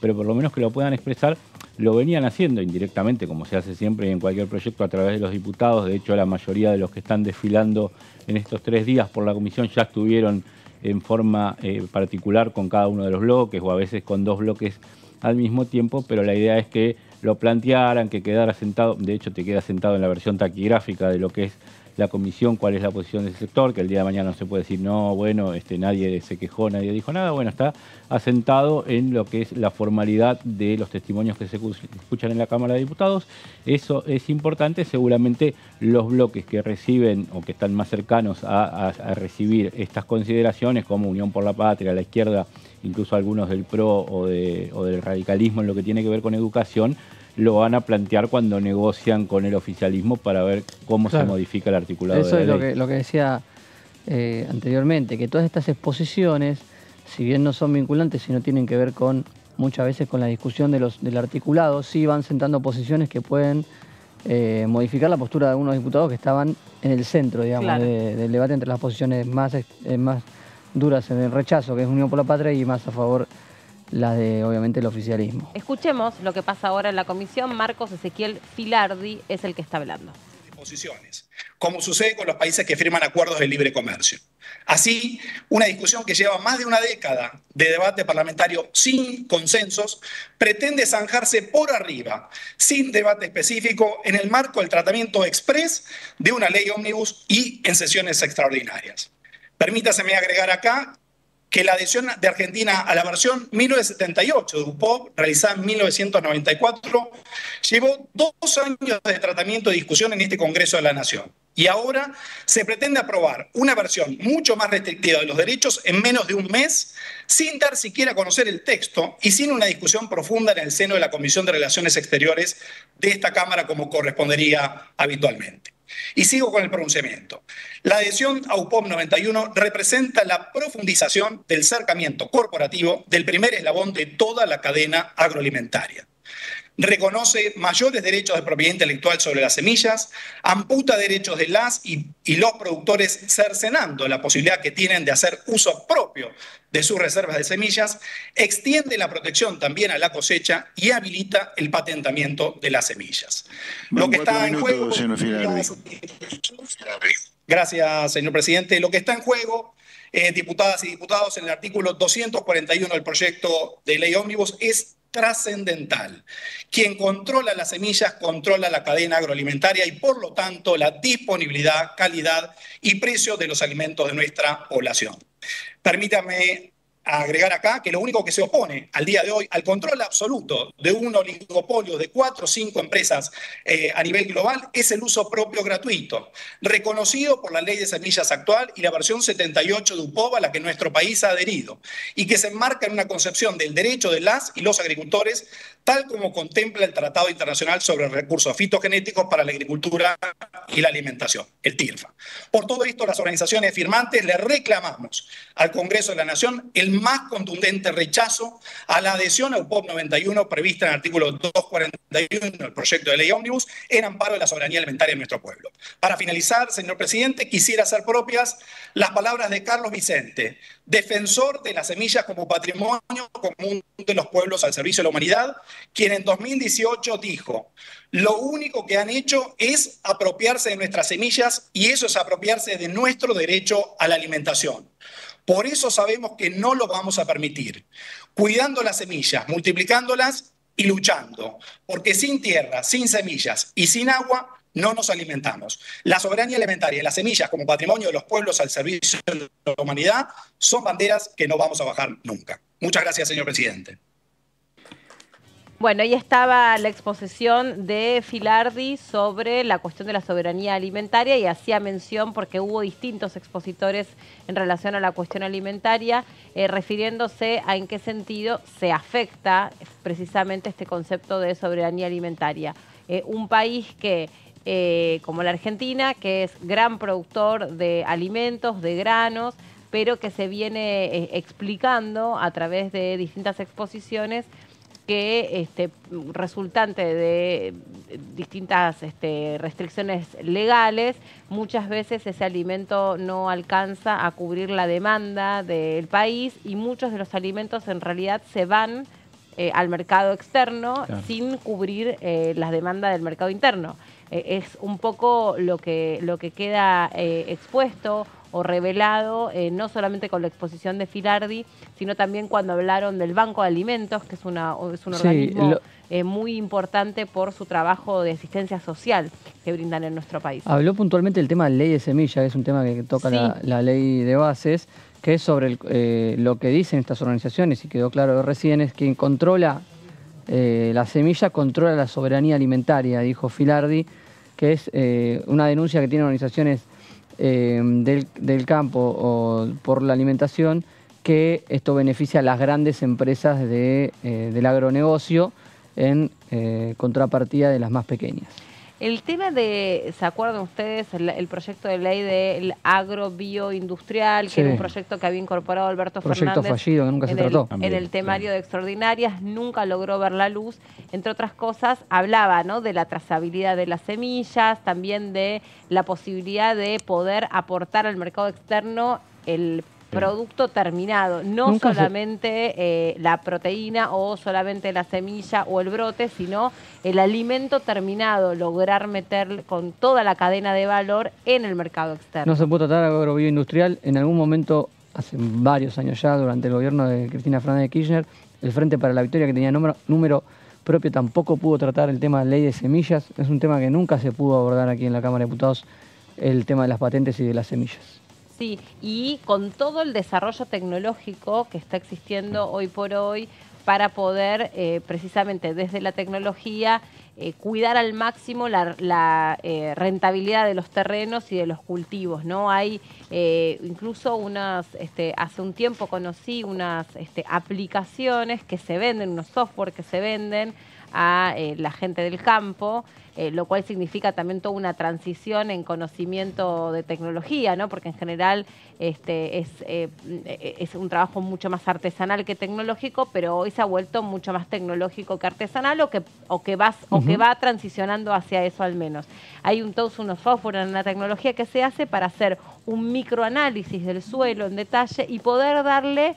pero por lo menos que lo puedan expresar. Lo venían haciendo indirectamente, como se hace siempre en cualquier proyecto, a través de los diputados. De hecho, la mayoría de los que están desfilando en estos 3 días por la comisión ya estuvieron en forma particular con cada uno de los bloques o a veces con 2 bloques al mismo tiempo, pero la idea es que lo plantearan, que quedara sentado. De hecho, te queda sentado en la versión taquigráfica de lo que es la comisión, cuál es la posición del sector, que el día de mañana no se puede decir, no, bueno, nadie se quejó, nadie dijo nada. Bueno, está asentado en lo que es la formalidad de los testimonios que se escuchan en la Cámara de Diputados. Eso es importante. Seguramente los bloques que reciben o que están más cercanos a recibir estas consideraciones, como Unión por la Patria, la izquierda, incluso algunos del PRO o del radicalismo en lo que tiene que ver con educación, lo van a plantear cuando negocian con el oficialismo para ver cómo se modifica el articulado de la ley. Eso es lo que decía anteriormente, que todas estas exposiciones, si bien no son vinculantes, sino tienen que ver con muchas veces con la discusión del articulado, sí van sentando posiciones que pueden modificar la postura de algunos diputados que estaban en el centro, digamos, del debate entre las posiciones más duras en el rechazo, que es Unión por la Patria, y más a favor las de, obviamente, el oficialismo. Escuchemos lo que pasa ahora en la comisión. Marcos Ezequiel Filardi es el que está hablando. Posiciones, como sucede con los países que firman acuerdos de libre comercio. Así, una discusión que lleva más de una década de debate parlamentario sin consensos pretende zanjarse por arriba, sin debate específico, en el marco del tratamiento exprés de una ley ómnibus y en sesiones extraordinarias. Permítaseme agregar acá que la adhesión de Argentina a la versión 1978 de UPOV, realizada en 1994, llevó 2 años de tratamiento y discusión en este Congreso de la Nación. Y ahora se pretende aprobar una versión mucho más restrictiva de los derechos en menos de un mes, sin dar siquiera a conocer el texto y sin una discusión profunda en el seno de la Comisión de Relaciones Exteriores de esta Cámara, como correspondería habitualmente. Y sigo con el pronunciamiento. La adhesión a UPOV 91 representa la profundización del cercamiento corporativo del primer eslabón de toda la cadena agroalimentaria. Reconoce mayores derechos de propiedad intelectual sobre las semillas, amputa derechos de las y los productores, cercenando la posibilidad que tienen de hacer uso propio de sus reservas de semillas, extiende la protección también a la cosecha y habilita el patentamiento de las semillas. Lo que está en juego, gracias, señor presidente. Lo que está en juego, diputadas y diputados, en el artículo 241 del proyecto de ley ómnibus es trascendental. Quien controla las semillas controla la cadena agroalimentaria y por lo tanto la disponibilidad, calidad y precio de los alimentos de nuestra población. Permítame agregar acá que lo único que se opone al día de hoy al control absoluto de un oligopolio de 4 o 5 empresas a nivel global es el uso propio gratuito, reconocido por la ley de semillas actual y la versión 78 de UPOV a la que nuestro país ha adherido, y que se enmarca en una concepción del derecho de las y los agricultores, tal como contempla el Tratado Internacional sobre Recursos Fitogenéticos para la Agricultura y la Alimentación, el TIRFA. Por todo esto, las organizaciones firmantes le reclamamos al Congreso de la Nación el más contundente rechazo a la adhesión a UPOV 91 prevista en el artículo 241 del proyecto de ley ómnibus en amparo de la soberanía alimentaria de nuestro pueblo. Para finalizar, señor presidente, quisiera hacer propias las palabras de Carlos Vicente, defensor de las semillas como patrimonio común de los pueblos al servicio de la humanidad, quien en 2018 dijo: lo único que han hecho es apropiarse de nuestras semillas y eso es apropiarse de nuestro derecho a la alimentación. Por eso sabemos que no lo vamos a permitir. Cuidando las semillas, multiplicándolas y luchando. Porque sin tierra, sin semillas y sin agua no nos alimentamos. La soberanía alimentaria y las semillas como patrimonio de los pueblos al servicio de la humanidad son banderas que no vamos a bajar nunca. Muchas gracias, señor presidente. Bueno, ahí estaba la exposición de Filardi sobre la cuestión de la soberanía alimentaria y hacía mención, porque hubo distintos expositores en relación a la cuestión alimentaria, refiriéndose a en qué sentido se afecta precisamente este concepto de soberanía alimentaria. Un país que, como la Argentina, que es gran productor de alimentos, de granos, pero que se viene explicando a través de distintas exposiciones que resultante de distintas restricciones legales, muchas veces ese alimento no alcanza a cubrir la demanda del país y muchos de los alimentos en realidad se van al mercado externo, claro, sin cubrir las demandas del mercado interno. Es un poco lo que queda expuesto o revelado, no solamente con la exposición de Filardi, sino también cuando hablaron del Banco de Alimentos, que es un organismo muy importante por su trabajo de asistencia social que brindan en nuestro país. Habló puntualmente del tema de ley de semillas, que es un tema que toca la ley de bases, que es sobre lo que dicen estas organizaciones, y quedó claro recién, es quien controla la semilla, controla la soberanía alimentaria, dijo Filardi, que es una denuncia que tienen organizaciones del campo o por la alimentación, que esto beneficia a las grandes empresas del agronegocio en contrapartida de las más pequeñas. El tema de, ¿se acuerdan ustedes? El proyecto de ley del agrobioindustrial, que sí, era un proyecto que había incorporado Alberto Fernández. Proyecto fallido, que nunca se trató. En el temario de Extraordinarias, nunca logró ver la luz. Entre otras cosas, hablaba, ¿no?, de la trazabilidad de las semillas, también de la posibilidad de poder aportar al mercado externo el producto terminado, no nunca solamente la proteína o solamente la semilla o el brote, sino el alimento terminado, lograr meter con toda la cadena de valor en el mercado externo. No se puede tratar de agrobioindustrial. En algún momento, hace varios años ya, durante el gobierno de Cristina Fernández de Kirchner, el Frente para la Victoria, que tenía número propio, tampoco pudo tratar el tema de ley de semillas. Es un tema que nunca se pudo abordar aquí en la Cámara de Diputados, el tema de las patentes y de las semillas. Sí, y con todo el desarrollo tecnológico que está existiendo hoy por hoy para poder precisamente desde la tecnología cuidar al máximo la rentabilidad de los terrenos y de los cultivos, ¿no? Hay incluso unas, hace un tiempo conocí unas aplicaciones que se venden, unos software que se venden a la gente del campo, lo cual significa también toda una transición en conocimiento de tecnología, ¿no? Porque en general es un trabajo mucho más artesanal que tecnológico, pero hoy se ha vuelto mucho más tecnológico que artesanal o que va transicionando hacia eso al menos. Hay unos software en la tecnología que se hace para hacer un microanálisis del suelo en detalle y poder darle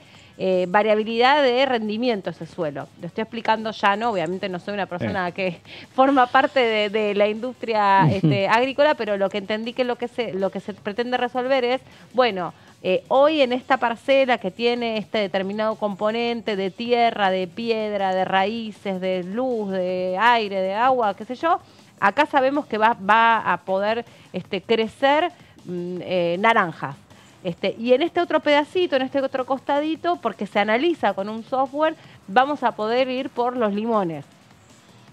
variabilidad de rendimiento ese suelo. Lo estoy explicando ya, ¿no? Obviamente no soy una persona que forma parte de la industria agrícola, pero lo que entendí que lo que se pretende resolver es, bueno, hoy en esta parcela que tiene este determinado componente de tierra, de piedra, de raíces, de luz, de aire, de agua, qué sé yo, acá sabemos que va a poder crecer naranjas. Y en este otro pedacito, en este otro costadito, porque se analiza con un software, vamos a poder ir por los limones.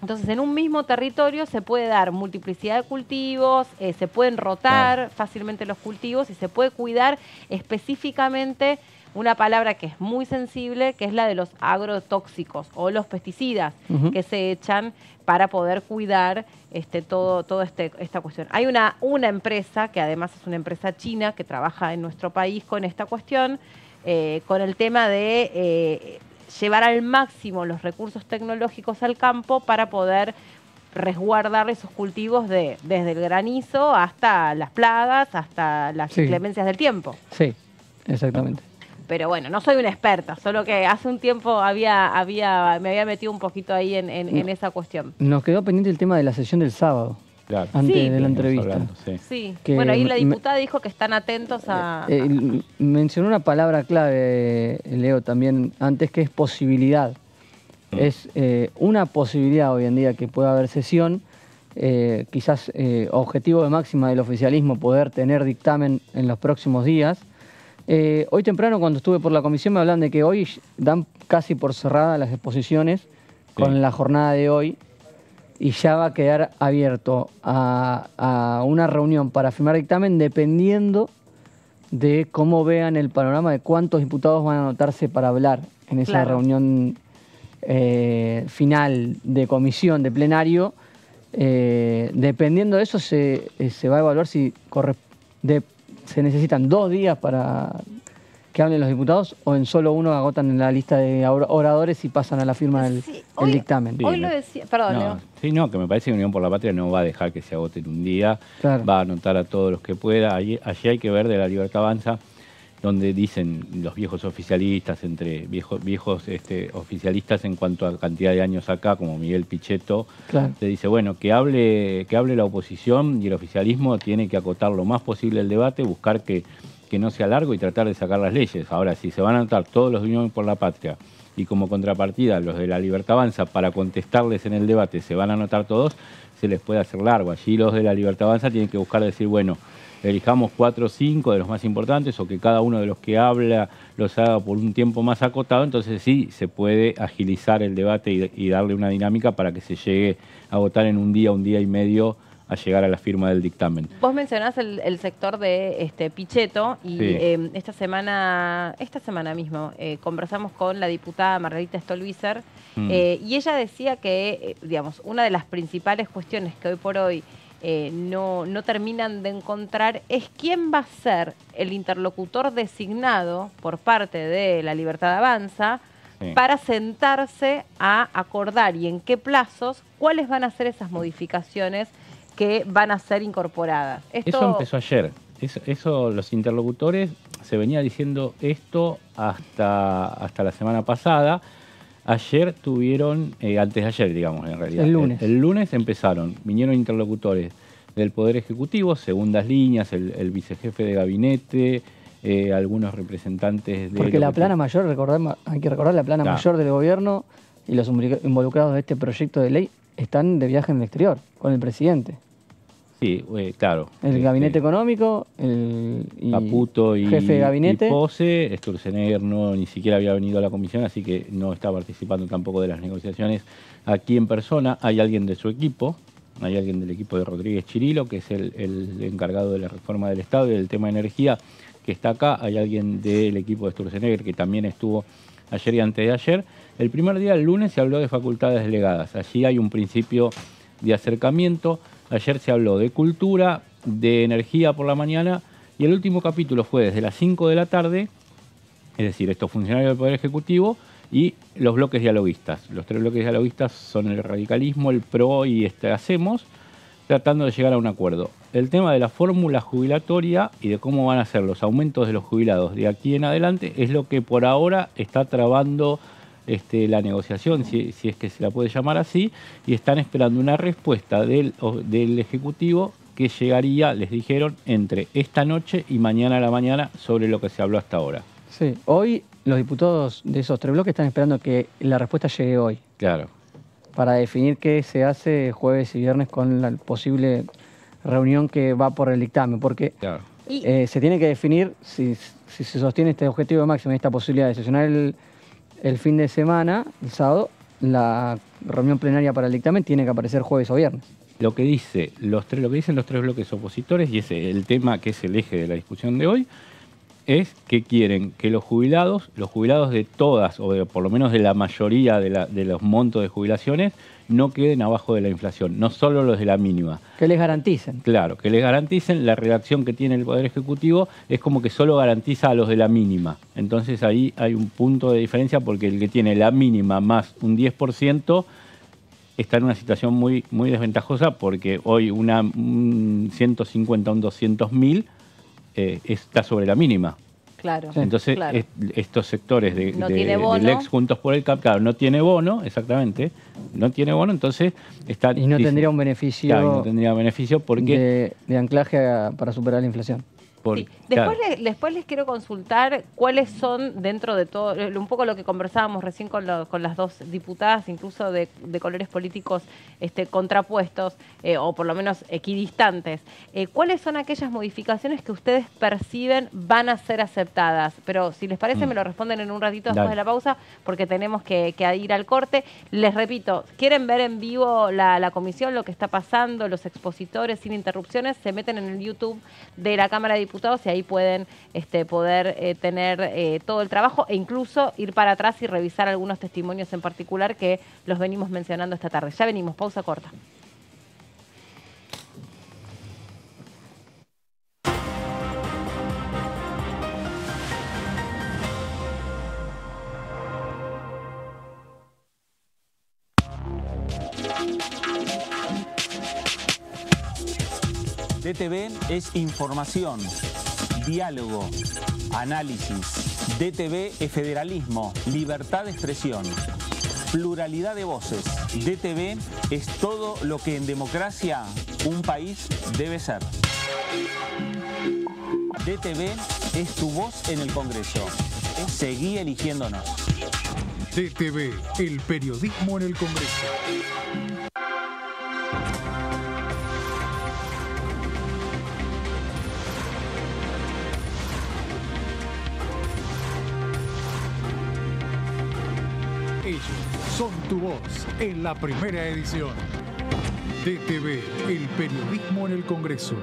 Entonces, en un mismo territorio se puede dar multiplicidad de cultivos, se pueden rotar fácilmente los cultivos y se puede cuidar específicamente una palabra que es muy sensible, que es la de los agrotóxicos o los pesticidas que se echan para poder cuidar esta cuestión. Hay una empresa, que además es una empresa china, que trabaja en nuestro país con esta cuestión, con el tema de llevar al máximo los recursos tecnológicos al campo para poder resguardar esos cultivos desde el granizo hasta las plagas, hasta las inclemencias del tiempo. Sí, exactamente. Pero bueno, no soy una experta, solo que hace un tiempo me había metido un poquito ahí en esa cuestión. Nos quedó pendiente el tema de la sesión del sábado. claro, antes sí, de la entrevista. Hablando, sí, sí. Que, bueno, ahí la diputada dijo que están atentos a... mencionó una palabra clave, Leo, también antes, que es posibilidad. Es una posibilidad hoy en día que pueda haber sesión, quizás objetivo de máxima del oficialismo poder tener dictamen en los próximos días. Hoy temprano cuando estuve por la comisión me hablan de que hoy dan casi por cerrada las exposiciones, sí, con la jornada de hoy, y ya va a quedar abierto a una reunión para firmar dictamen dependiendo de cómo vean el panorama de cuántos diputados van a anotarse para hablar en esa, claro, reunión final de comisión, de plenario. Dependiendo de eso se va a evaluar si se necesitan 2 días para que hablen los diputados o en solo uno agotan en la lista de oradores y pasan a la firma del, sí, hoy, el dictamen. Sí, hoy lo decía, perdón, no, Leo. Sí, no, que me parece que Unión por la Patria no va a dejar que se agoten un día, claro, va a anotar a todos los que pueda. Allí hay que ver de La Libertad Avanza, donde dicen los viejos oficialistas, entre viejos oficialistas en cuanto a cantidad de años acá, como Miguel Pichetto, claro, te dice, bueno, que hable la oposición y el oficialismo tiene que acotar lo más posible el debate, buscar que no sea largo y tratar de sacar las leyes. Ahora, si se van a anotar todos los de Unión por la Patria y como contrapartida los de La Libertad Avanza para contestarles en el debate, se van a anotar todos, se les puede hacer largo. Allí los de La Libertad Avanza tienen que buscar decir, bueno, elijamos 4 o 5 de los más importantes o que cada uno de los que habla los haga por un tiempo más acotado, entonces sí se puede agilizar el debate y darle una dinámica para que se llegue a votar en un día y medio a llegar a la firma del dictamen. Vos mencionás el sector de Pichetto y sí, esta semana mismo conversamos con la diputada Margarita Stolbizer y ella decía que, digamos, una de las principales cuestiones que hoy por hoy no terminan de encontrar es quién va a ser el interlocutor designado por parte de La Libertad Avanza, sí, para sentarse a acordar y en qué plazos, cuáles van a ser esas modificaciones que van a ser incorporadas. Eso empezó ayer. Eso los interlocutores se venía diciendo esto hasta la semana pasada. Ayer tuvieron, antes de ayer, digamos, en realidad. El lunes. El lunes vinieron interlocutores del Poder Ejecutivo, segundas líneas, el vicejefe de gabinete, algunos representantes de... Porque la plana mayor, hay que recordar, la plana mayor del gobierno y los involucrados de este proyecto de ley están de viaje en el exterior, con el presidente. Sí, claro. El gabinete económico, Caputo y jefe de gabinete. Y Pose, Sturzenegger ni siquiera había venido a la comisión, así que no está participando tampoco de las negociaciones aquí en persona. Hay alguien de su equipo, hay alguien del equipo de Rodríguez Chirilo, que es el encargado de la reforma del Estado y del tema de energía, que está acá. Hay alguien del equipo de Sturzenegger que también estuvo ayer y antes de ayer. El primer día, el lunes, se habló de facultades delegadas. Allí hay un principio de acercamiento. Ayer se habló de cultura, de energía por la mañana y el último capítulo fue desde las 5 de la tarde, es decir, estos funcionarios del Poder Ejecutivo y los bloques dialoguistas. Los 3 bloques dialoguistas son el radicalismo, el PRO y Hacemos, tratando de llegar a un acuerdo. El tema de la fórmula jubilatoria y de cómo van a ser los aumentos de los jubilados de aquí en adelante es lo que por ahora está trabando la negociación, si es que se la puede llamar así, y están esperando una respuesta del Ejecutivo que llegaría, les dijeron, entre esta noche y mañana a la mañana sobre lo que se habló hasta ahora. Sí, hoy los diputados de esos 3 bloques están esperando que la respuesta llegue hoy. Claro. Para definir qué se hace jueves y viernes con la posible reunión que va por el dictamen, porque claro, se tiene que definir si se sostiene este objetivo máximo y esta posibilidad de sesionar el fin de semana, el sábado, la reunión plenaria para el dictamen tiene que aparecer jueves o viernes. Lo que dicen los 3 bloques opositores, y ese es el tema que es el eje de la discusión de hoy, es que quieren que los jubilados de todas, o por lo menos de la mayoría de los montos de jubilaciones, no queden abajo de la inflación, no solo los de la mínima. Que les garanticen. Claro, que les garanticen. La redacción que tiene el Poder Ejecutivo es como que solo garantiza a los de la mínima. Entonces ahí hay un punto de diferencia porque el que tiene la mínima más un 10% está en una situación muy, muy desventajosa porque hoy un 150 o un 200.000 está sobre la mínima. Claro. Entonces, claro. Estos sectores del ex Juntos por el Cambio, claro, no tiene bono, exactamente, no tiene bono, entonces está... Y no tendría un beneficio... Claro, no tendría beneficio porque... De anclaje para superar la inflación. Sí. Después, claro. Después les quiero consultar cuáles son, dentro de todo, un poco lo que conversábamos recién con las dos diputadas, incluso de colores políticos contrapuestos, o por lo menos equidistantes, cuáles son aquellas modificaciones que ustedes perciben van a ser aceptadas. Pero si les parece, me lo responden en un ratito después de la pausa, porque tenemos que ir al corte. Les repito, quieren ver en vivo la comisión, lo que está pasando, los expositores sin interrupciones, se meten en el YouTube de la Cámara de Diputados y ahí pueden tener todo el trabajo e incluso ir para atrás y revisar algunos testimonios en particular que los venimos mencionando esta tarde. Ya venimos, pausa corta. DTV es información, diálogo, análisis. DTV es federalismo, libertad de expresión, pluralidad de voces. DTV es todo lo que en democracia un país debe ser. DTV es tu voz en el Congreso. Seguí eligiéndonos. DTV, el periodismo en el Congreso. Son tu voz en la primera edición. DTV, el periodismo en el Congreso.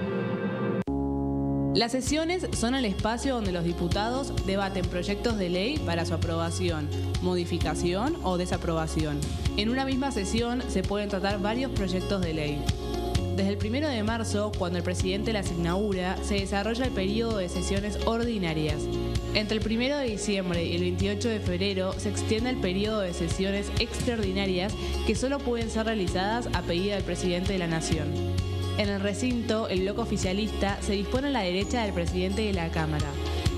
Las sesiones son el espacio donde los diputados debaten proyectos de ley para su aprobación, modificación o desaprobación. En una misma sesión se pueden tratar varios proyectos de ley. Desde el 1 de marzo, cuando el presidente las inaugura, se desarrolla el periodo de sesiones ordinarias. Entre el 1 de diciembre y el 28 de febrero se extiende el periodo de sesiones extraordinarias que solo pueden ser realizadas a pedido del presidente de la Nación. En el recinto, el bloque oficialista se dispone a la derecha del presidente de la Cámara,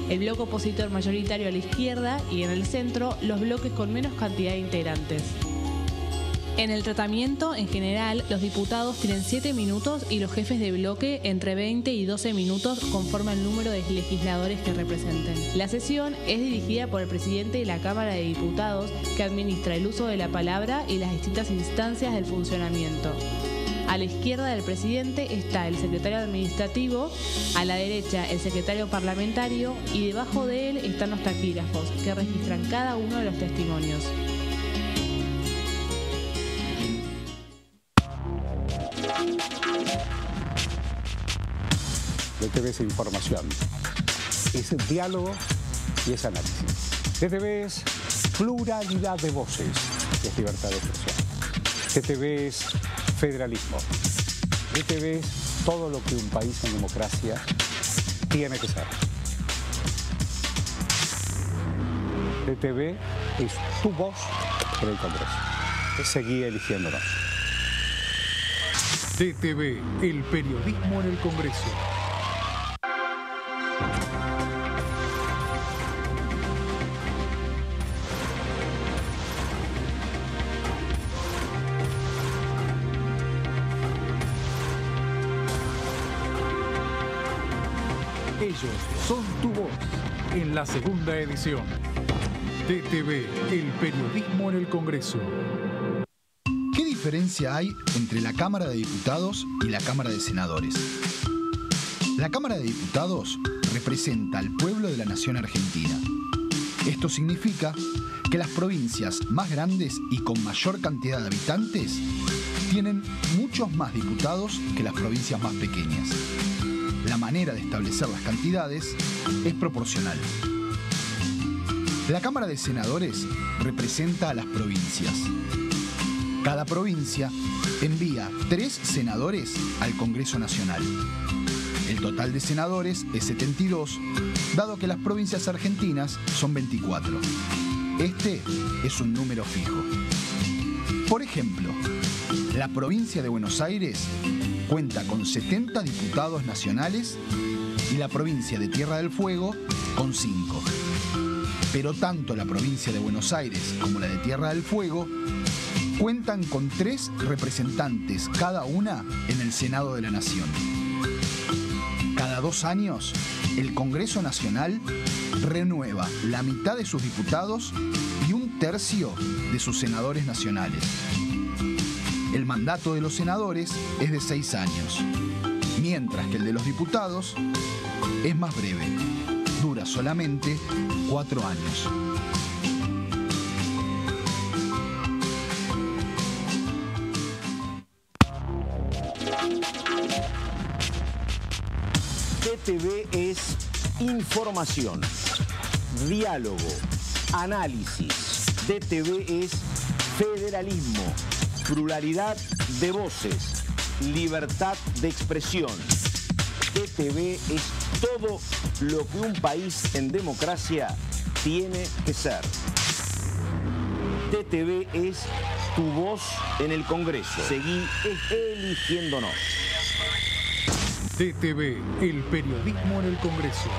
el bloque opositor mayoritario a la izquierda y en el centro los bloques con menos cantidad de integrantes. En el tratamiento, en general, los diputados tienen 7 minutos y los jefes de bloque entre 20 y 12 minutos conforme al número de legisladores que representen. La sesión es dirigida por el presidente de la Cámara de Diputados, que administra el uso de la palabra y las distintas instancias del funcionamiento. A la izquierda del presidente está el secretario administrativo, a la derecha el secretario parlamentario y debajo de él están los taquígrafos, que registran cada uno de los testimonios. DTV es información, es diálogo y es análisis. DTV es pluralidad de voces y es libertad de expresión. DTV es federalismo. DTV es todo lo que un país en democracia tiene que ser. DTV es tu voz en el Congreso. Seguí eligiéndonos. DTV, el periodismo en el Congreso. Ellos son tu voz en la segunda edición. DTV, el periodismo en el Congreso. ¿Qué diferencia hay entre la Cámara de Diputados y la Cámara de Senadores? La Cámara de Diputados representa al pueblo de la nación argentina. Esto significa que las provincias más grandes y con mayor cantidad de habitantes tienen muchos más diputados que las provincias más pequeñas. La manera de establecer las cantidades es proporcional. La Cámara de Senadores representa a las provincias. Cada provincia envía 3 senadores al Congreso Nacional. El total de senadores es 72, dado que las provincias argentinas son 24. Este es un número fijo. Por ejemplo, la provincia de Buenos Aires cuenta con 70 diputados nacionales y la provincia de Tierra del Fuego con 5. Pero tanto la provincia de Buenos Aires como la de Tierra del Fuego cuentan con 3 representantes cada una en el Senado de la Nación. Cada 2 años, el Congreso Nacional renueva la mitad de sus diputados y 1/3 de sus senadores nacionales. El mandato de los senadores es de 6 años, mientras que el de los diputados es más breve, dura solamente 4 años. DTV es información, diálogo, análisis. DTV es federalismo, pluralidad de voces, libertad de expresión. DTV es todo lo que un país en democracia tiene que ser. DTV es tu voz en el Congreso. Seguí eligiéndonos. DTV, el periodismo en el Congreso.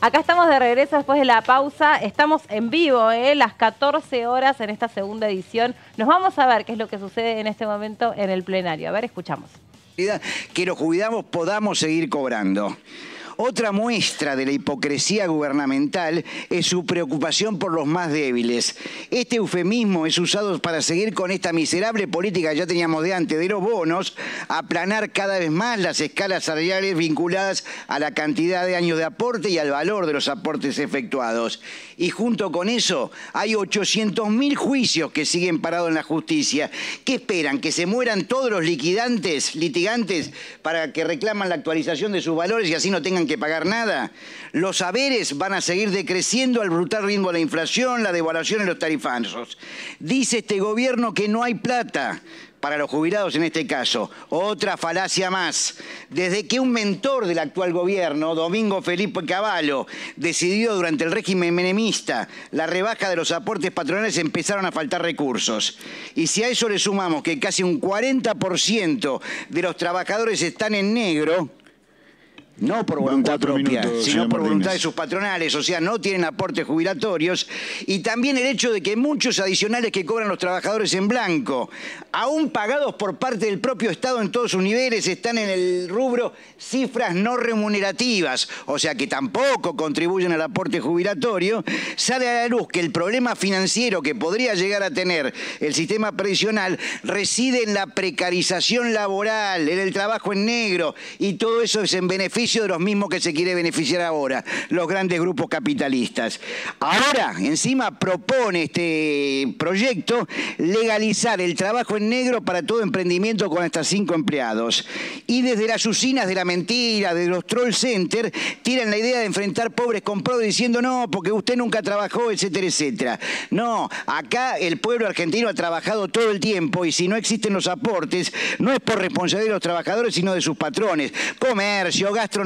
Acá estamos de regreso después de la pausa, estamos en vivo, las 14 horas en esta segunda edición. Nos vamos a ver qué es lo que sucede en este momento en el plenario. A ver, escuchamos. Que los jubilados podamos seguir cobrando. Otra muestra de la hipocresía gubernamental es su preocupación por los más débiles. Este eufemismo es usado para seguir con esta miserable política que ya teníamos de antes, de los bonos, aplanar cada vez más las escalas salariales vinculadas a la cantidad de años de aporte y al valor de los aportes efectuados. Y junto con eso, hay 800.000 juicios que siguen parados en la justicia. ¿Qué esperan? ¿Que se mueran todos los litigantes para que reclaman la actualización de sus valores y así no tengan que pagar nada? Los haberes van a seguir decreciendo al brutal ritmo de la inflación, la devaluación y los tarifazos. Dice este gobierno que no hay plata para los jubilados en este caso. Otra falacia más. Desde que un mentor del actual gobierno, Domingo Felipe Cavallo, decidió durante el régimen menemista la rebaja de los aportes patronales, empezaron a faltar recursos. Y si a eso le sumamos que casi un 40% de los trabajadores están en negro, no por voluntad propia, sino por voluntad de sus patronales, o sea, no tienen aportes jubilatorios, y también el hecho de que muchos adicionales que cobran los trabajadores en blanco, aún pagados por parte del propio Estado en todos sus niveles, están en el rubro cifras no remunerativas, o sea, que tampoco contribuyen al aporte jubilatorio. Sale a la luz que el problema financiero que podría llegar a tener el sistema previsional reside en la precarización laboral, en el trabajo en negro, y todo eso es en beneficio de los mismos que se quiere beneficiar ahora, los grandes grupos capitalistas. Ahora, encima, propone este proyecto legalizar el trabajo en negro para todo emprendimiento con hasta 5 empleados. Y desde las usinas de la mentira, de los troll center, tiran la idea de enfrentar pobres con pobres diciendo no, porque usted nunca trabajó, etcétera, etcétera. No, acá el pueblo argentino ha trabajado todo el tiempo y si no existen los aportes, no es por responsabilidad de los trabajadores, sino de sus patrones. Comercio, gastronomía,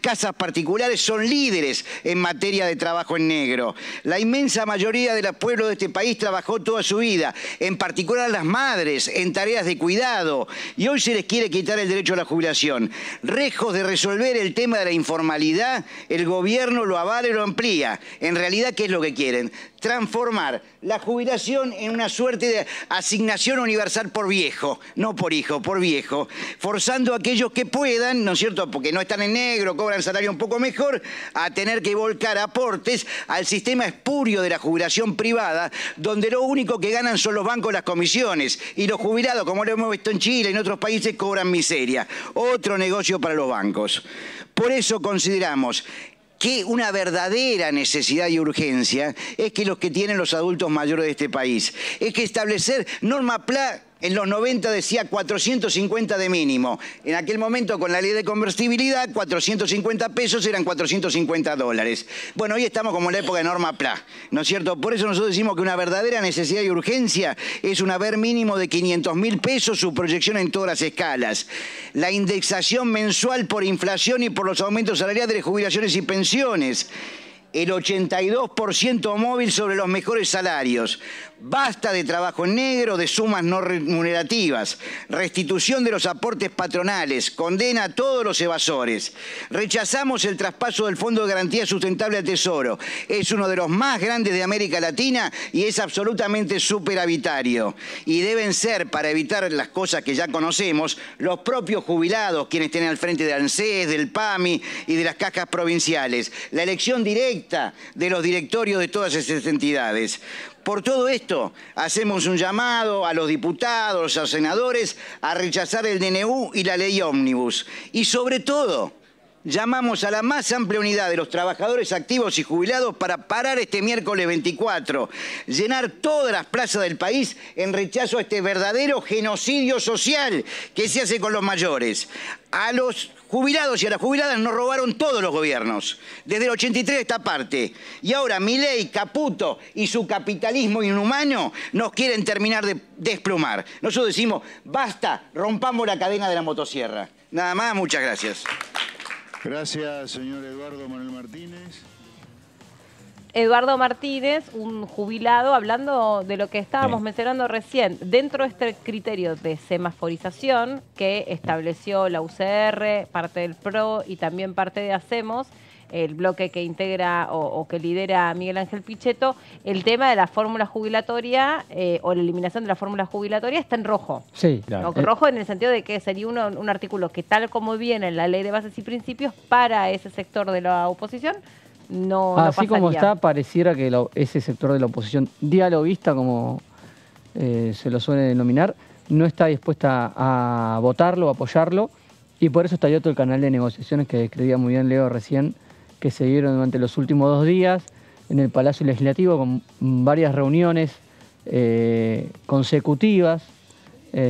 casas particulares son líderes en materia de trabajo en negro. La inmensa mayoría de los pueblos de este país trabajó toda su vida, en particular las madres, en tareas de cuidado, y hoy se les quiere quitar el derecho a la jubilación. Lejos de resolver el tema de la informalidad, el gobierno lo avala y lo amplía. En realidad, ¿qué es lo que quieren? Transformar la jubilación en una suerte de asignación universal por viejo, no por hijo, por viejo, forzando a aquellos que puedan, ¿no es cierto?, porque no están en negro, cobran salario un poco mejor, a tener que volcar aportes al sistema espurio de la jubilación privada, donde lo único que ganan son los bancos, las comisiones, y los jubilados, como lo hemos visto en Chile y en otros países, cobran miseria. Otro negocio para los bancos. Por eso consideramos que una verdadera necesidad y urgencia es que los que tienen los adultos mayores de este país, es que establecer norma En los 90 decía 450 de mínimo. En aquel momento, con la ley de convertibilidad, 450 pesos eran $450. Bueno, hoy estamos como en la época de Norma Pla, ¿no es cierto? Por eso nosotros decimos que una verdadera necesidad y urgencia es un haber mínimo de 500.000 pesos, su proyección en todas las escalas. La indexación mensual por inflación y por los aumentos salariales, jubilaciones y pensiones. El 82% móvil sobre los mejores salarios. Basta de trabajo en negro, de sumas no remunerativas. Restitución de los aportes patronales. Condena a todos los evasores. Rechazamos el traspaso del Fondo de Garantía Sustentable al Tesoro. Es uno de los más grandes de América Latina y es absolutamente superavitario. Y deben ser, para evitar las cosas que ya conocemos, los propios jubilados quienes tienen al frente de ANSES, del PAMI y de las cajas provinciales. La elección directa de los directorios de todas esas entidades. Por todo esto, hacemos un llamado a los diputados, a los senadores, a rechazar el DNU y la ley ómnibus. Y sobre todo, llamamos a la más amplia unidad de los trabajadores activos y jubilados para parar este miércoles 24, llenar todas las plazas del país en rechazo a este verdadero genocidio social que se hace con los mayores. A los jubilados y a las jubiladas nos robaron todos los gobiernos, desde el 83 a esta parte. Y ahora Milei, Caputo y su capitalismo inhumano nos quieren terminar de desplumar. Nosotros decimos, basta, rompamos la cadena de la motosierra. Nada más, muchas gracias. Gracias, señor Eduardo Manuel Martínez. Eduardo Martínez, un jubilado, hablando de lo que estábamos mencionando recién, dentro de este criterio de semaforización que estableció la UCR, parte del PRO y también parte de Hacemos, el bloque que integra o que lidera Miguel Ángel Pichetto, el tema de la fórmula jubilatoria o la eliminación de la fórmula jubilatoria está en rojo. Sí, claro. O rojo en el sentido de que sería un artículo que, tal como viene en la ley de bases y principios, para ese sector de la oposición no pasaría. Así como está, pareciera que ese sector de la oposición dialoguista, como se lo suele denominar, no está dispuesta a votarlo, a apoyarlo, y por eso estalló todo el canal de negociaciones que describía muy bien Leo recién, que se dieron durante los últimos 2 días en el Palacio Legislativo, con varias reuniones consecutivas,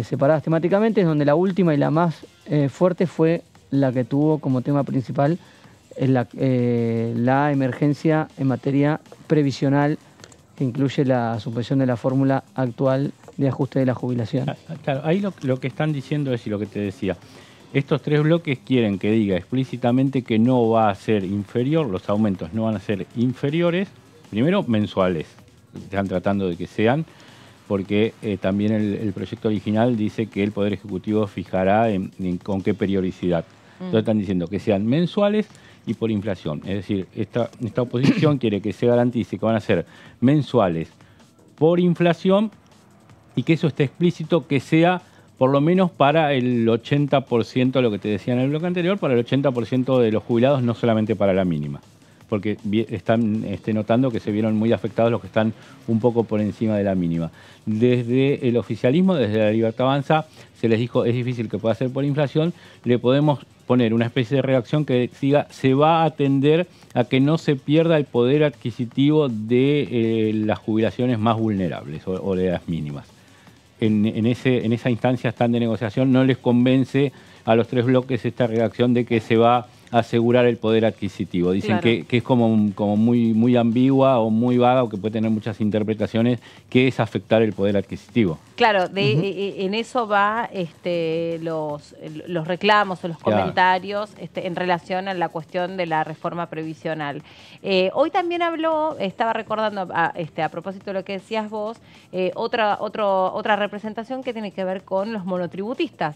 separadas temáticamente, donde la última y la más fuerte fue la que tuvo como tema principal la emergencia en materia previsional, que incluye la suspensión de la fórmula actual de ajuste de la jubilación. Claro, ahí lo que están diciendo es, y lo que te decía, estos tres bloques quieren que diga explícitamente que no va a ser inferior, los aumentos no van a ser inferiores, primero mensuales, están tratando de que sean, porque también el proyecto original dice que el Poder Ejecutivo fijará con qué periodicidad. Entonces están diciendo que sean mensuales y por inflación. Es decir, esta oposición quiere que se garantice que van a ser mensuales por inflación y que eso esté explícito, que sea por lo menos para el 80%, lo que te decía en el bloque anterior, para el 80% de los jubilados, no solamente para la mínima. Porque están notando que se vieron muy afectados los que están un poco por encima de la mínima. Desde el oficialismo, desde La Libertad Avanza, se les dijo, es difícil que pueda ser por inflación, le podemos poner una especie de redacción que diga, se va a atender a que no se pierda el poder adquisitivo de las jubilaciones más vulnerables o de las mínimas. En esa instancia están de negociación, no les convence a los tres bloques esta redacción de que se va a asegurar el poder adquisitivo. Dicen claro, que es como muy, muy ambigua o muy vaga, o que puede tener muchas interpretaciones, que es afectar el poder adquisitivo. Claro, en eso va los reclamos o los comentarios en relación a la cuestión de la reforma previsional. Hoy también habló, estaba recordando a propósito de lo que decías vos, otra representación que tiene que ver con los monotributistas.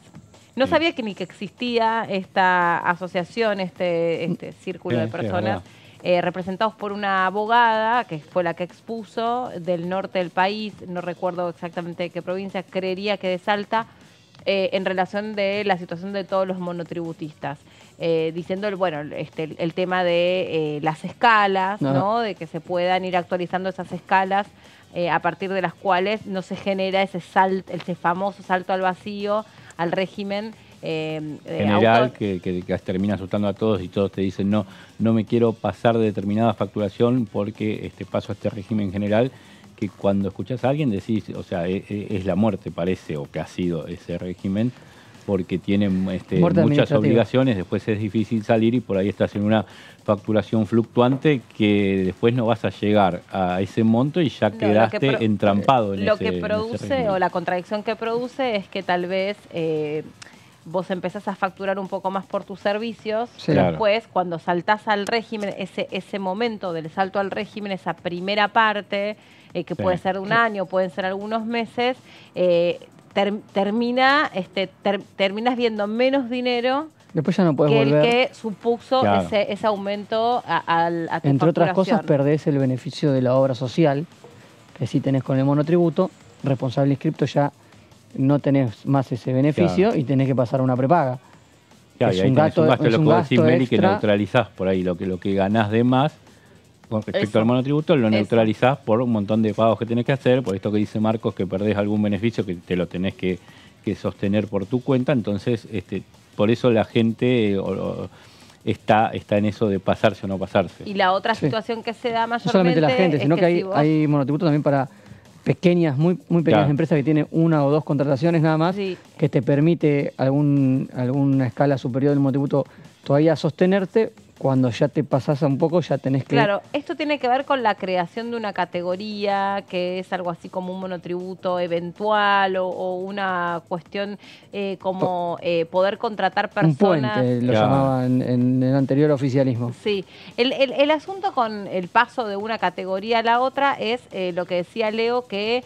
No sabía que ni que existía esta asociación, este círculo de personas representados por una abogada, que fue la que expuso, del norte del país, no recuerdo exactamente de qué provincia, creería que de Salta, en relación de la situación de todos los monotributistas, diciendo el tema de las escalas, ¿no? De que se puedan ir actualizando esas escalas a partir de las cuales no se genera ese famoso salto al vacío, al régimen general que termina asustando a todos, y todos te dicen no me quiero pasar de determinada facturación porque paso a este régimen general, que cuando escuchás a alguien decís, o sea, es la muerte, parece, o que ha sido ese régimen, porque tienen muchas obligaciones, después es difícil salir y por ahí estás en una facturación fluctuante que después no vas a llegar a ese monto y ya quedaste entrampado en ese régimen. Lo que produce, o la contradicción que produce, es que tal vez vos empezás a facturar un poco más por tus servicios, sí, pero después, claro, cuando saltás al régimen, ese momento del salto al régimen, esa primera parte, que sí, puede ser de un año, pueden ser algunos meses, terminas viendo menos dinero. Después ya no podés volver. El que supuso, claro, ese aumento a tu Entre otras cosas, perdés el beneficio de la obra social, que si tenés con el monotributo, responsable inscripto ya no tenés más ese beneficio, claro, y tenés que pasar a una prepaga. Claro, es, y ahí es un gasto Meli, que neutralizás por ahí lo que ganás de más. Con respecto al monotributo, lo neutralizás por un montón de pagos que tenés que hacer, por esto que dice Marcos, que perdés algún beneficio que te lo tenés que sostener por tu cuenta. Entonces, por eso la gente está en eso de pasarse o no pasarse. Y la otra situación que se da mayormente... No solamente la gente, sino que hay monotributos también para pequeñas, muy pequeñas, claro, empresas que tienen una o dos contrataciones nada más, sí, que te permite alguna escala superior del monotributo todavía sostenerte. Cuando ya te pasás un poco, ya tenés que... Claro, esto tiene que ver con la creación de una categoría que es algo así como un monotributo eventual o una cuestión como poder contratar personas. Un puente, lo llamaba en el anterior oficialismo. Sí. El asunto con el paso de una categoría a la otra es lo que decía Leo, que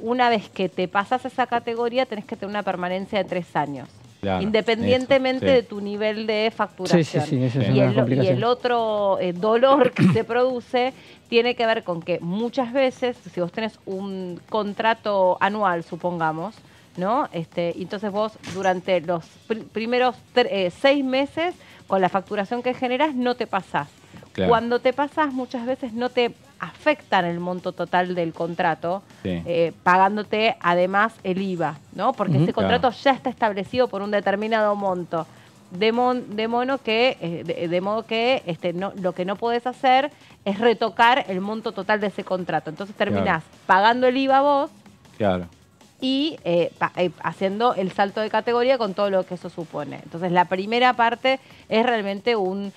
una vez que te pasás esa categoría tenés que tener una permanencia de 3 años. Claro, independientemente de tu nivel de facturación. Y el otro dolor que se produce tiene que ver con que muchas veces, si vos tenés un contrato anual, supongamos, ¿no? Entonces vos durante los primeros 6 meses, con la facturación que generás, no te pasás. Claro. Cuando te pasás, muchas veces no te afectan el monto total del contrato, sí, pagándote además el IVA, ¿no? Porque ese contrato, claro, ya está establecido por un determinado monto. De modo que lo que no podés hacer es retocar el monto total de ese contrato. Entonces terminás, claro, pagando el IVA vos, claro, y haciendo el salto de categoría con todo lo que eso supone. Entonces la primera parte es realmente un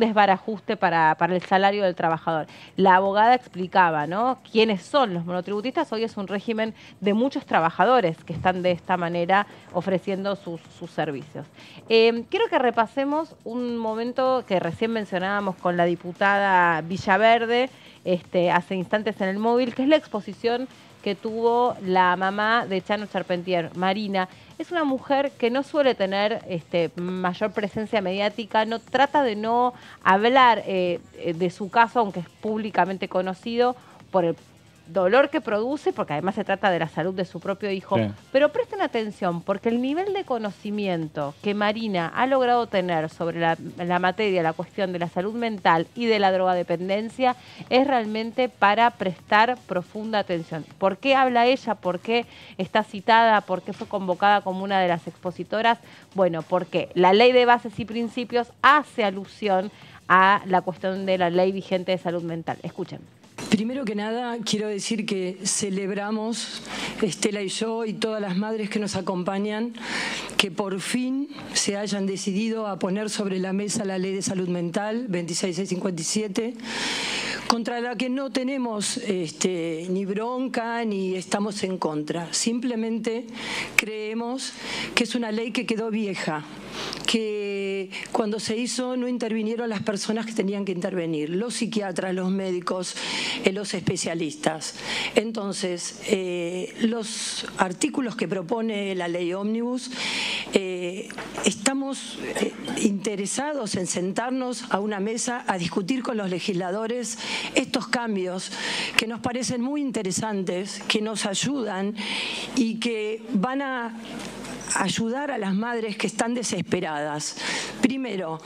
desbarajuste para el salario del trabajador. La abogada explicaba, ¿no?, quiénes son los monotributistas. Hoy es un régimen de muchos trabajadores que están de esta manera ofreciendo sus servicios. Quiero que repasemos un momento que recién mencionábamos con la diputada Villaverde hace instantes en el móvil, que es la exposición que tuvo la mamá de Chano Charpentier, Marina. Es una mujer que no suele tener mayor presencia mediática, no trata de no hablar de su caso, aunque es públicamente conocido, por el dolor que produce, porque además se trata de la salud de su propio hijo. Sí. Pero presten atención, porque el nivel de conocimiento que Marina ha logrado tener sobre la materia, la cuestión de la salud mental y de la drogadependencia, es realmente para prestar profunda atención. ¿Por qué habla ella? ¿Por qué está citada? ¿Por qué fue convocada como una de las expositoras? Bueno, porque la Ley de Bases y Principios hace alusión a la cuestión de la ley vigente de salud mental. Escuchen. Primero que nada, quiero decir que celebramos, Estela y yo y todas las madres que nos acompañan, que por fin se hayan decidido a poner sobre la mesa la Ley de Salud Mental 26657, contra la que no tenemos ni bronca ni estamos en contra. Simplemente creemos que es una ley que quedó vieja, que cuando se hizo no intervinieron las personas que tenían que intervenir, los psiquiatras, los médicos, los especialistas. Entonces, los artículos que propone la ley Ómnibus, estamos interesados en sentarnos a una mesa a discutir con los legisladores estos cambios que nos parecen muy interesantes, que nos ayudan y que van a ayudar a las madres que están desesperadas. Primero,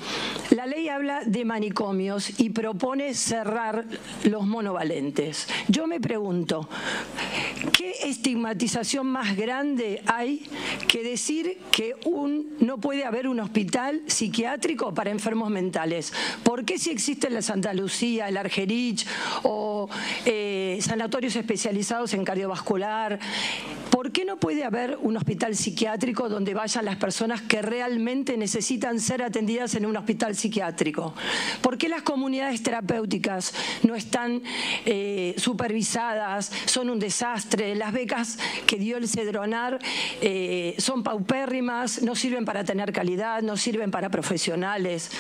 la ley habla de manicomios y propone cerrar los monovalentes. Yo me pregunto, ¿qué estigmatización más grande hay que decir que no puede haber un hospital psiquiátrico para enfermos mentales? ¿Por qué si existe en la Santa Lucía, el Argerich o sanatorios especializados en cardiovascular. ¿Por qué no puede haber un hospital psiquiátrico donde vayan las personas que realmente necesitan ser atendidas en un hospital psiquiátrico? ¿Por qué las comunidades terapéuticas no están supervisadas? Son un desastre. Las becas que dio el Cedronar son paupérrimas, no sirven para tener calidad, no sirven para profesionales.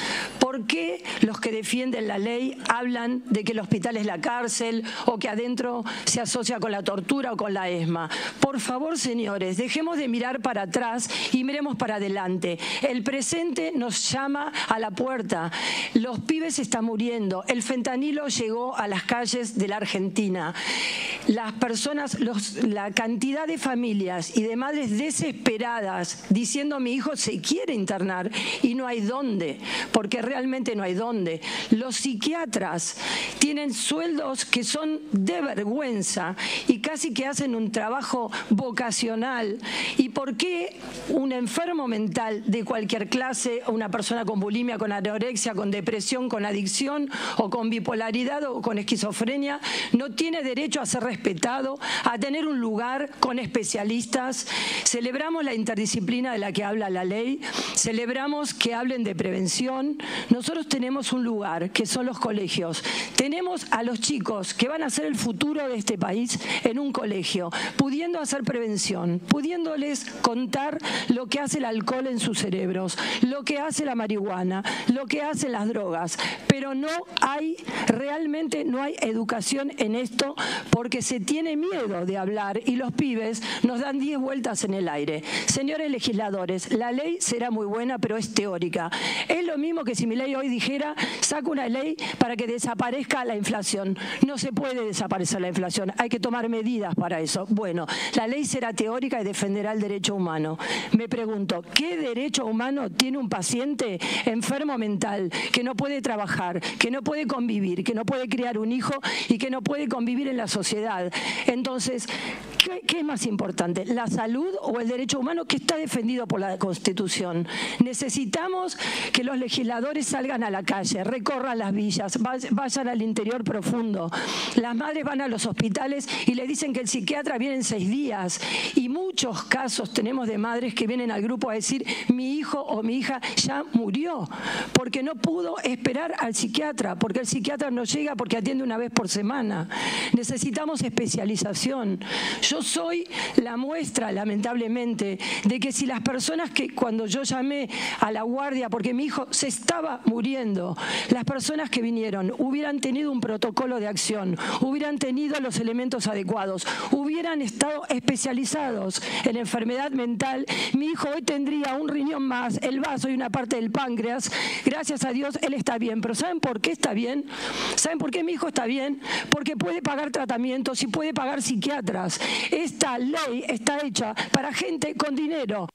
¿Por qué los que defienden la ley hablan de que el hospital es la cárcel o que adentro se asocia con la tortura o con la ESMA? Por favor, señores, dejemos de mirar para atrás y miremos para adelante. El presente nos llama a la puerta. Los pibes están muriendo. El fentanilo llegó a las calles de la Argentina. Las personas, la cantidad de familias y de madres desesperadas diciendo mi hijo se quiere internar y no hay dónde, porque realmente no hay dónde. Los psiquiatras tienen sueldos que son de vergüenza y casi que hacen un trabajo vocacional. ¿Y por qué un enfermo mental de cualquier clase, una persona con bulimia, con anorexia, con depresión, con adicción o con bipolaridad o con esquizofrenia no tiene derecho a ser respetado, a tener un lugar con especialistas? Celebramos la interdisciplina de la que habla la ley, celebramos que hablen de prevención. Nosotros tenemos un lugar que son los colegios. Tenemos a los chicos que van a ser el futuro de este país en un colegio, pudiendo hacer prevención, pudiéndoles contar lo que hace el alcohol en sus cerebros, lo que hace la marihuana, lo que hacen las drogas. Pero no hay, realmente no hay educación en esto porque se tiene miedo de hablar y los pibes nos dan 10 vueltas en el aire. Señores legisladores, la ley será muy buena pero es teórica. Es lo mismo que si Milei hoy dijera, saco una ley para que desaparezca la inflación. No se puede desaparecer la inflación, hay que tomar medidas para eso. Bueno, la ley será teórica y defenderá el derecho humano. Me pregunto, ¿qué derecho humano tiene un paciente enfermo mental que no puede trabajar, que no puede convivir, que no puede criar un hijo y que no puede convivir en la sociedad? Entonces, ¿qué es más importante? ¿La salud o el derecho humano que está defendido por la Constitución? Necesitamos que los legisladores salgan a la calle, recorran las villas, vayan al interior profundo. Las madres van a los hospitales y le dicen que el psiquiatra viene en 6 días. Y muchos casos tenemos de madres que vienen al grupo a decir mi hijo o mi hija ya murió porque no pudo esperar al psiquiatra, porque el psiquiatra no llega porque atiende una vez por semana. Necesitamos especialización. Yo soy la muestra, lamentablemente, de que si las personas que cuando yo llamé a la guardia porque mi hijo se estaba muriendo, las personas que vinieron hubieran tenido un protocolo de acción, hubieran tenido los elementos adecuados, hubieran estado especializados en enfermedad mental, mi hijo hoy tendría un riñón más, el vaso y una parte del páncreas. Gracias a Dios él está bien, pero ¿saben por qué está bien? ¿Saben por qué mi hijo está bien? Porque puede pagar tratamientos y puede pagar psiquiatras. Esta ley está hecha para gente con dinero.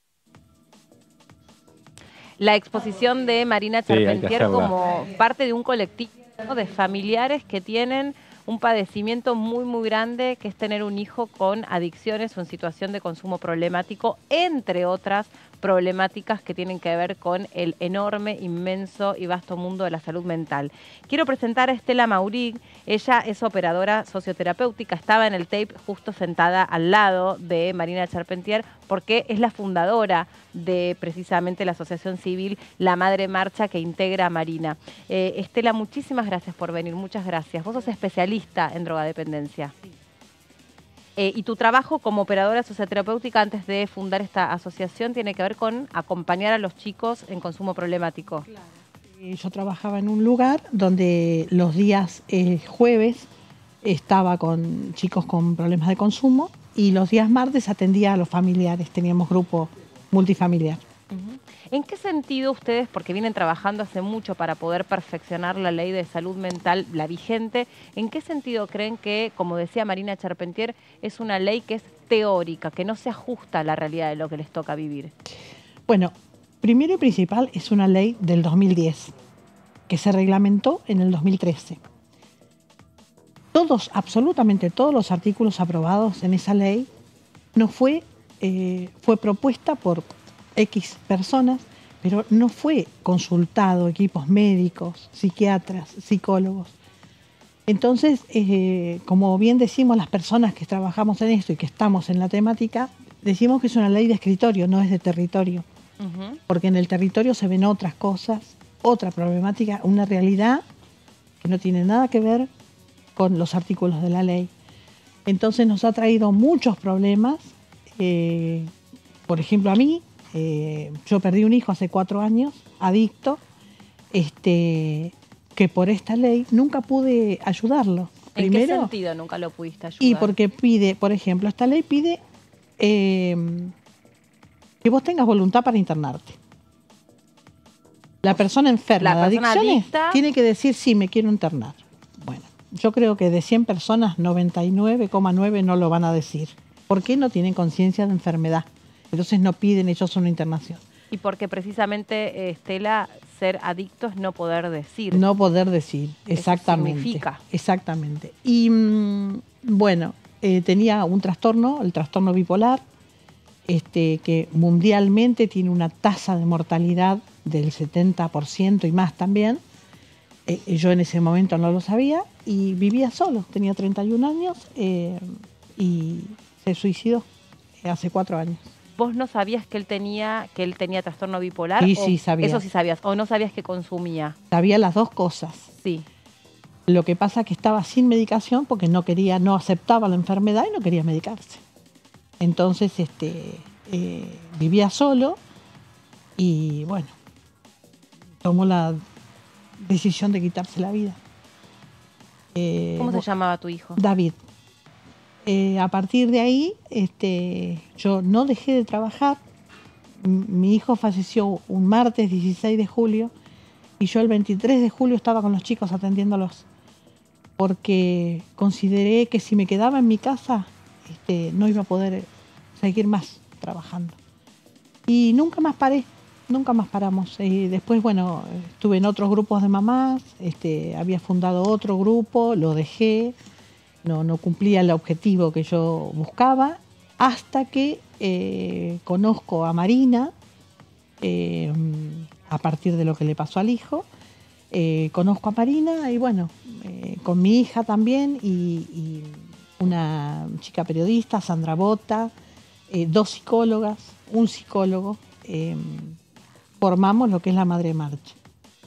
La exposición de Marina Charpentier como parte de un colectivo de familiares que tienen un padecimiento muy, muy grande, que es tener un hijo con adicciones o en situación de consumo problemático, entre otras problemáticas que tienen que ver con el enorme, inmenso y vasto mundo de la salud mental. Quiero presentar a Estela Maurig. Ella es operadora socioterapéutica, estaba en el tape justo sentada al lado de Marina Charpentier porque es la fundadora de precisamente la asociación civil La Madre Marcha que integra a Marina. Estela, muchísimas gracias por venir, muchas gracias. Vos sos especialista en drogadependencia. Sí. Y tu trabajo como operadora socioterapéutica antes de fundar esta asociación tiene que ver con acompañar a los chicos en consumo problemático. Claro. Yo trabajaba en un lugar donde los días jueves estaba con chicos con problemas de consumo y los días martes atendía a los familiares, teníamos grupo multifamiliar. ¿En qué sentido ustedes, porque vienen trabajando hace mucho para poder perfeccionar la ley de salud mental, la vigente, en qué sentido creen que, como decía Marina Charpentier, es una ley que es teórica, que no se ajusta a la realidad de lo que les toca vivir? Bueno, primero y principal es una ley del 2010, que se reglamentó en el 2013. Todos, absolutamente todos los artículos aprobados en esa ley no fue, fue propuesta por X personas, pero no fue consultado equipos médicos, psiquiatras, psicólogos. Entonces, como bien decimos las personas que trabajamos en esto y que estamos en la temática, decimos que es una ley de escritorio, no es de territorio. Uh-huh. Porque en el territorio se ven otras cosas, otra problemática, una realidad que no tiene nada que ver con los artículos de la ley. Entonces nos ha traído muchos problemas. Por ejemplo, a mí, yo perdí un hijo hace 4 años, adicto, que por esta ley nunca pude ayudarlo. ¿En qué sentido nunca lo pudiste ayudar? Y porque pide, por ejemplo, esta ley pide que vos tengas voluntad para internarte. La persona enferma de adicciones tiene que decir, sí, me quiero internar. Bueno, yo creo que de 100 personas, 99,9 no lo van a decir. ¿Por qué? No tienen conciencia de enfermedad. Entonces no piden ellos una internación. Y porque precisamente, Estela, ser adicto es no poder decir. No poder decir, exactamente. Eso significa. Exactamente. Y bueno, tenía un trastorno, el trastorno bipolar, que mundialmente tiene una tasa de mortalidad del 70% y más también. Yo en ese momento no lo sabía y vivía solo. Tenía 31 años y se suicidó hace 4 años. ¿Vos no sabías que él tenía trastorno bipolar? Sí, sí, sabía. Eso sí sabías. ¿O no sabías que consumía? Sabía las dos cosas. Sí. Lo que pasa es que estaba sin medicación porque no quería, no aceptaba la enfermedad y no quería medicarse. Entonces vivía solo y, bueno, tomó la decisión de quitarse la vida. ¿Cómo se llamaba tu hijo? David. A partir de ahí, yo no dejé de trabajar. Mi hijo falleció un martes 16 de julio y yo el 23 de julio estaba con los chicos atendiéndolos porque consideré que si me quedaba en mi casa no iba a poder seguir más trabajando. Y nunca más paré, nunca más paramos. Después, bueno, estuve en otros grupos de mamás, había fundado otro grupo, lo dejé. No cumplía el objetivo que yo buscaba, hasta que conozco a Marina, a partir de lo que le pasó al hijo, conozco a Marina y bueno, con mi hija también y una chica periodista, Sandra Bota, 2 psicólogas, un psicólogo, formamos lo que es La Madre Marcha.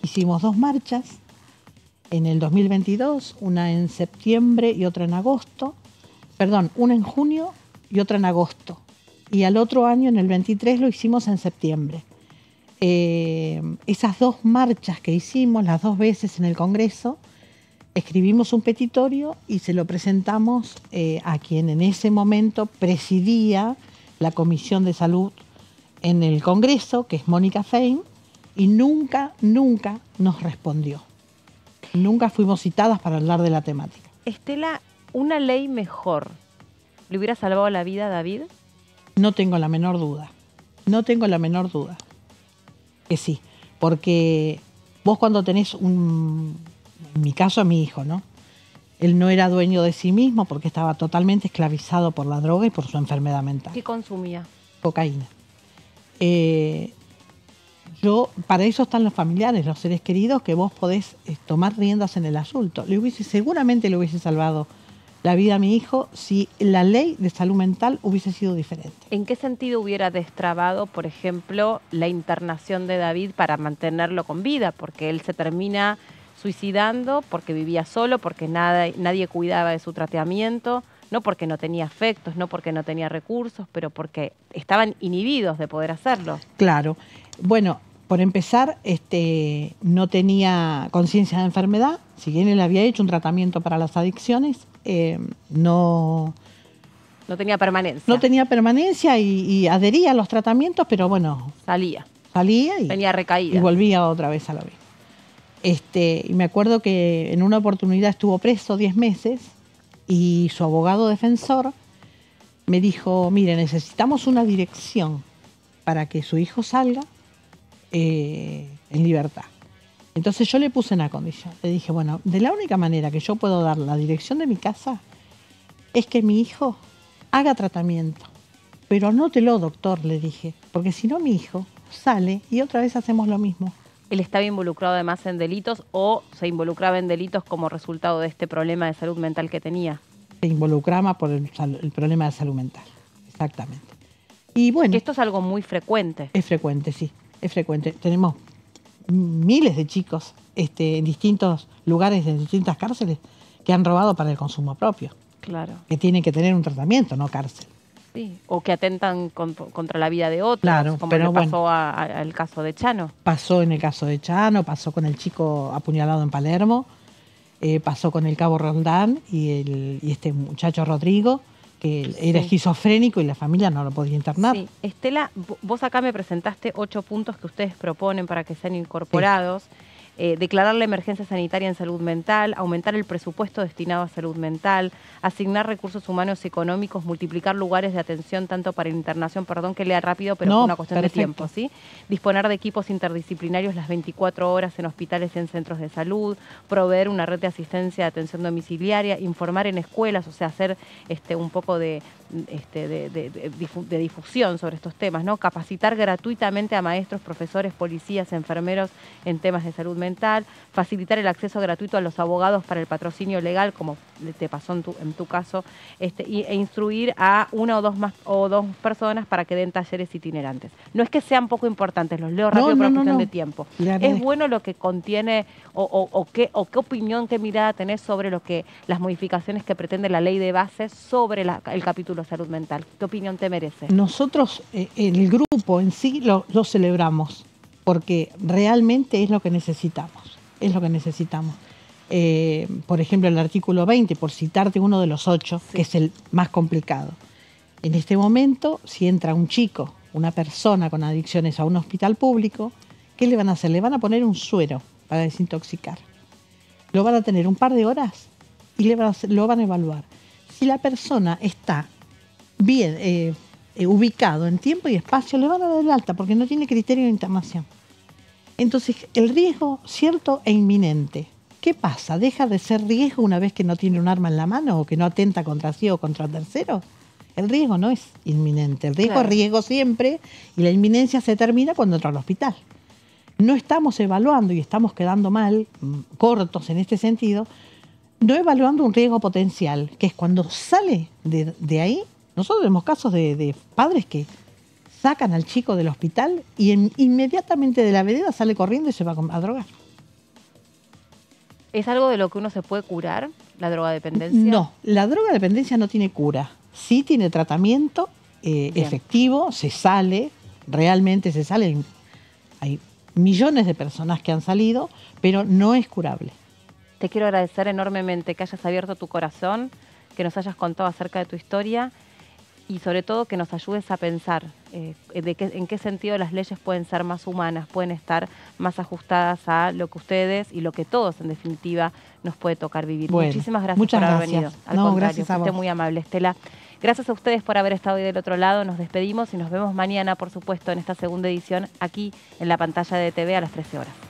Hicimos 2 marchas. En el 2022, una en septiembre y otra en agosto, perdón, una en junio y otra en agosto. Y al otro año, en el 23, lo hicimos en septiembre. Esas 2 marchas que hicimos, las 2 veces en el Congreso, escribimos un petitorio y se lo presentamos a quien en ese momento presidía la Comisión de Salud en el Congreso, que es Mónica Fein, y nunca, nunca nos respondió. Nunca fuimos citadas para hablar de la temática. Estela, ¿una ley mejor le hubiera salvado la vida a David? No tengo la menor duda. No tengo la menor duda. Que sí. Porque vos cuando tenés un... En mi caso, a mi hijo, ¿no? Él no era dueño de sí mismo porque estaba totalmente esclavizado por la droga y por su enfermedad mental. ¿Qué consumía? Cocaína. Para eso están los familiares, los seres queridos, que vos podés tomar riendas en el asunto. Seguramente le hubiese salvado la vida a mi hijo si la ley de salud mental hubiese sido diferente. ¿En qué sentido hubiera destrabado, por ejemplo, la internación de David para mantenerlo con vida? Porque él se termina suicidando, porque vivía solo, porque nadie cuidaba de su tratamiento, no porque no tenía afectos, no porque no tenía recursos, pero porque estaban inhibidos de poder hacerlo. Claro. Bueno, por empezar, no tenía conciencia de enfermedad, si bien él había hecho un tratamiento para las adicciones, no tenía permanencia. No tenía permanencia y adhería a los tratamientos, pero bueno... Salía y... Tenía recaída. Y volvía otra vez a lo mismo. Y me acuerdo que en una oportunidad estuvo preso 10 meses y su abogado defensor me dijo, mire, necesitamos una dirección para que su hijo salga en libertad. Entonces yo le puse una condición. Le dije, bueno, de la única manera que yo puedo dar la dirección de mi casa es que mi hijo haga tratamiento. Pero anótelo, doctor, le dije, porque si no mi hijo sale y otra vez hacemos lo mismo. él estaba involucrado además en delitos o se involucraba en delitos como resultado de este problema de salud mental que tenía. Se involucraba por el problema de salud mental, exactamente. Y bueno, que esto es algo muy frecuente. Es frecuente, sí, es frecuente. Tenemos miles de chicos en distintos lugares, en distintas cárceles, que han robado para el consumo propio. Claro. Que tienen que tener un tratamiento, no cárcel. Sí, o que atentan contra la vida de otros, claro, como pero le pasó al caso de Chano. Pasó en el caso de Chano, pasó con el chico apuñalado en Palermo, pasó con el cabo Rondán y este muchacho Rodrigo, que era esquizofrénico y la familia no lo podía internar. Sí. Estela, vos acá me presentaste 8 puntos que ustedes proponen para que sean incorporados. Sí. Declarar la emergencia sanitaria en salud mental, aumentar el presupuesto destinado a salud mental, asignar recursos humanos y económicos, multiplicar lugares de atención tanto para internación, perdón que lea rápido, pero es una cuestión de tiempo, ¿sí? Disponer de equipos interdisciplinarios las 24 horas en hospitales y en centros de salud, proveer una red de asistencia de atención domiciliaria, informar en escuelas, o sea, hacer un poco de difusión sobre estos temas, ¿no? Capacitar gratuitamente a maestros, profesores, policías, enfermeros en temas de salud mental, facilitar el acceso gratuito a los abogados para el patrocinio legal, como te pasó en tu caso, e instruir a una o dos personas para que den talleres itinerantes. No es que sean poco importantes, los leo rápido por cuestión de tiempo. ¿Es bueno lo que contiene o qué opinión, qué mirada tenés sobre lo que las modificaciones que pretende la ley de base sobre el capítulo salud mental? ¿Qué opinión te merece? Nosotros, el grupo en sí, lo celebramos, porque realmente es lo que necesitamos, es lo que necesitamos. Por ejemplo, el artículo 20, por citarte uno de los 8, sí, que es el más complicado. En este momento, si entra un chico, una persona con adicciones a un hospital público, ¿qué le van a hacer? Le van a poner un suero para desintoxicar. Lo van a tener un par de horas y lo van a evaluar. Si la persona está bien... ubicado en tiempo y espacio, le van a dar el alta porque no tiene criterio de internación. Entonces, el riesgo cierto e inminente. ¿Qué pasa? ¿Deja de ser riesgo una vez que no tiene un arma en la mano o que no atenta contra sí o contra terceros? El riesgo no es inminente. El riesgo, claro, es riesgo siempre, y la inminencia se termina cuando entra al hospital. No estamos evaluando, y estamos quedando mal, cortos en este sentido, no evaluando un riesgo potencial, que es cuando sale de ahí. Nosotros vemos casos de padres que sacan al chico del hospital y inmediatamente de la vereda sale corriendo y se va a drogar. ¿Es algo de lo que uno se puede curar, la drogadependencia? No, la drogadependencia no tiene cura. Sí tiene tratamiento efectivo, se sale, realmente se sale. Hay millones de personas que han salido, pero no es curable. Te quiero agradecer enormemente que hayas abierto tu corazón, que nos hayas contado acerca de tu historia, y sobre todo que nos ayudes a pensar en qué sentido las leyes pueden ser más humanas, pueden estar más ajustadas a lo que ustedes y lo que todos, en definitiva, nos puede tocar vivir. Bueno, muchísimas gracias por haber venido. Al contrario, fuiste muy amable, Estela. Gracias a ustedes por haber estado hoy del otro lado. Nos despedimos y nos vemos mañana, por supuesto, en esta segunda edición, aquí en la pantalla de TV a las 13 horas.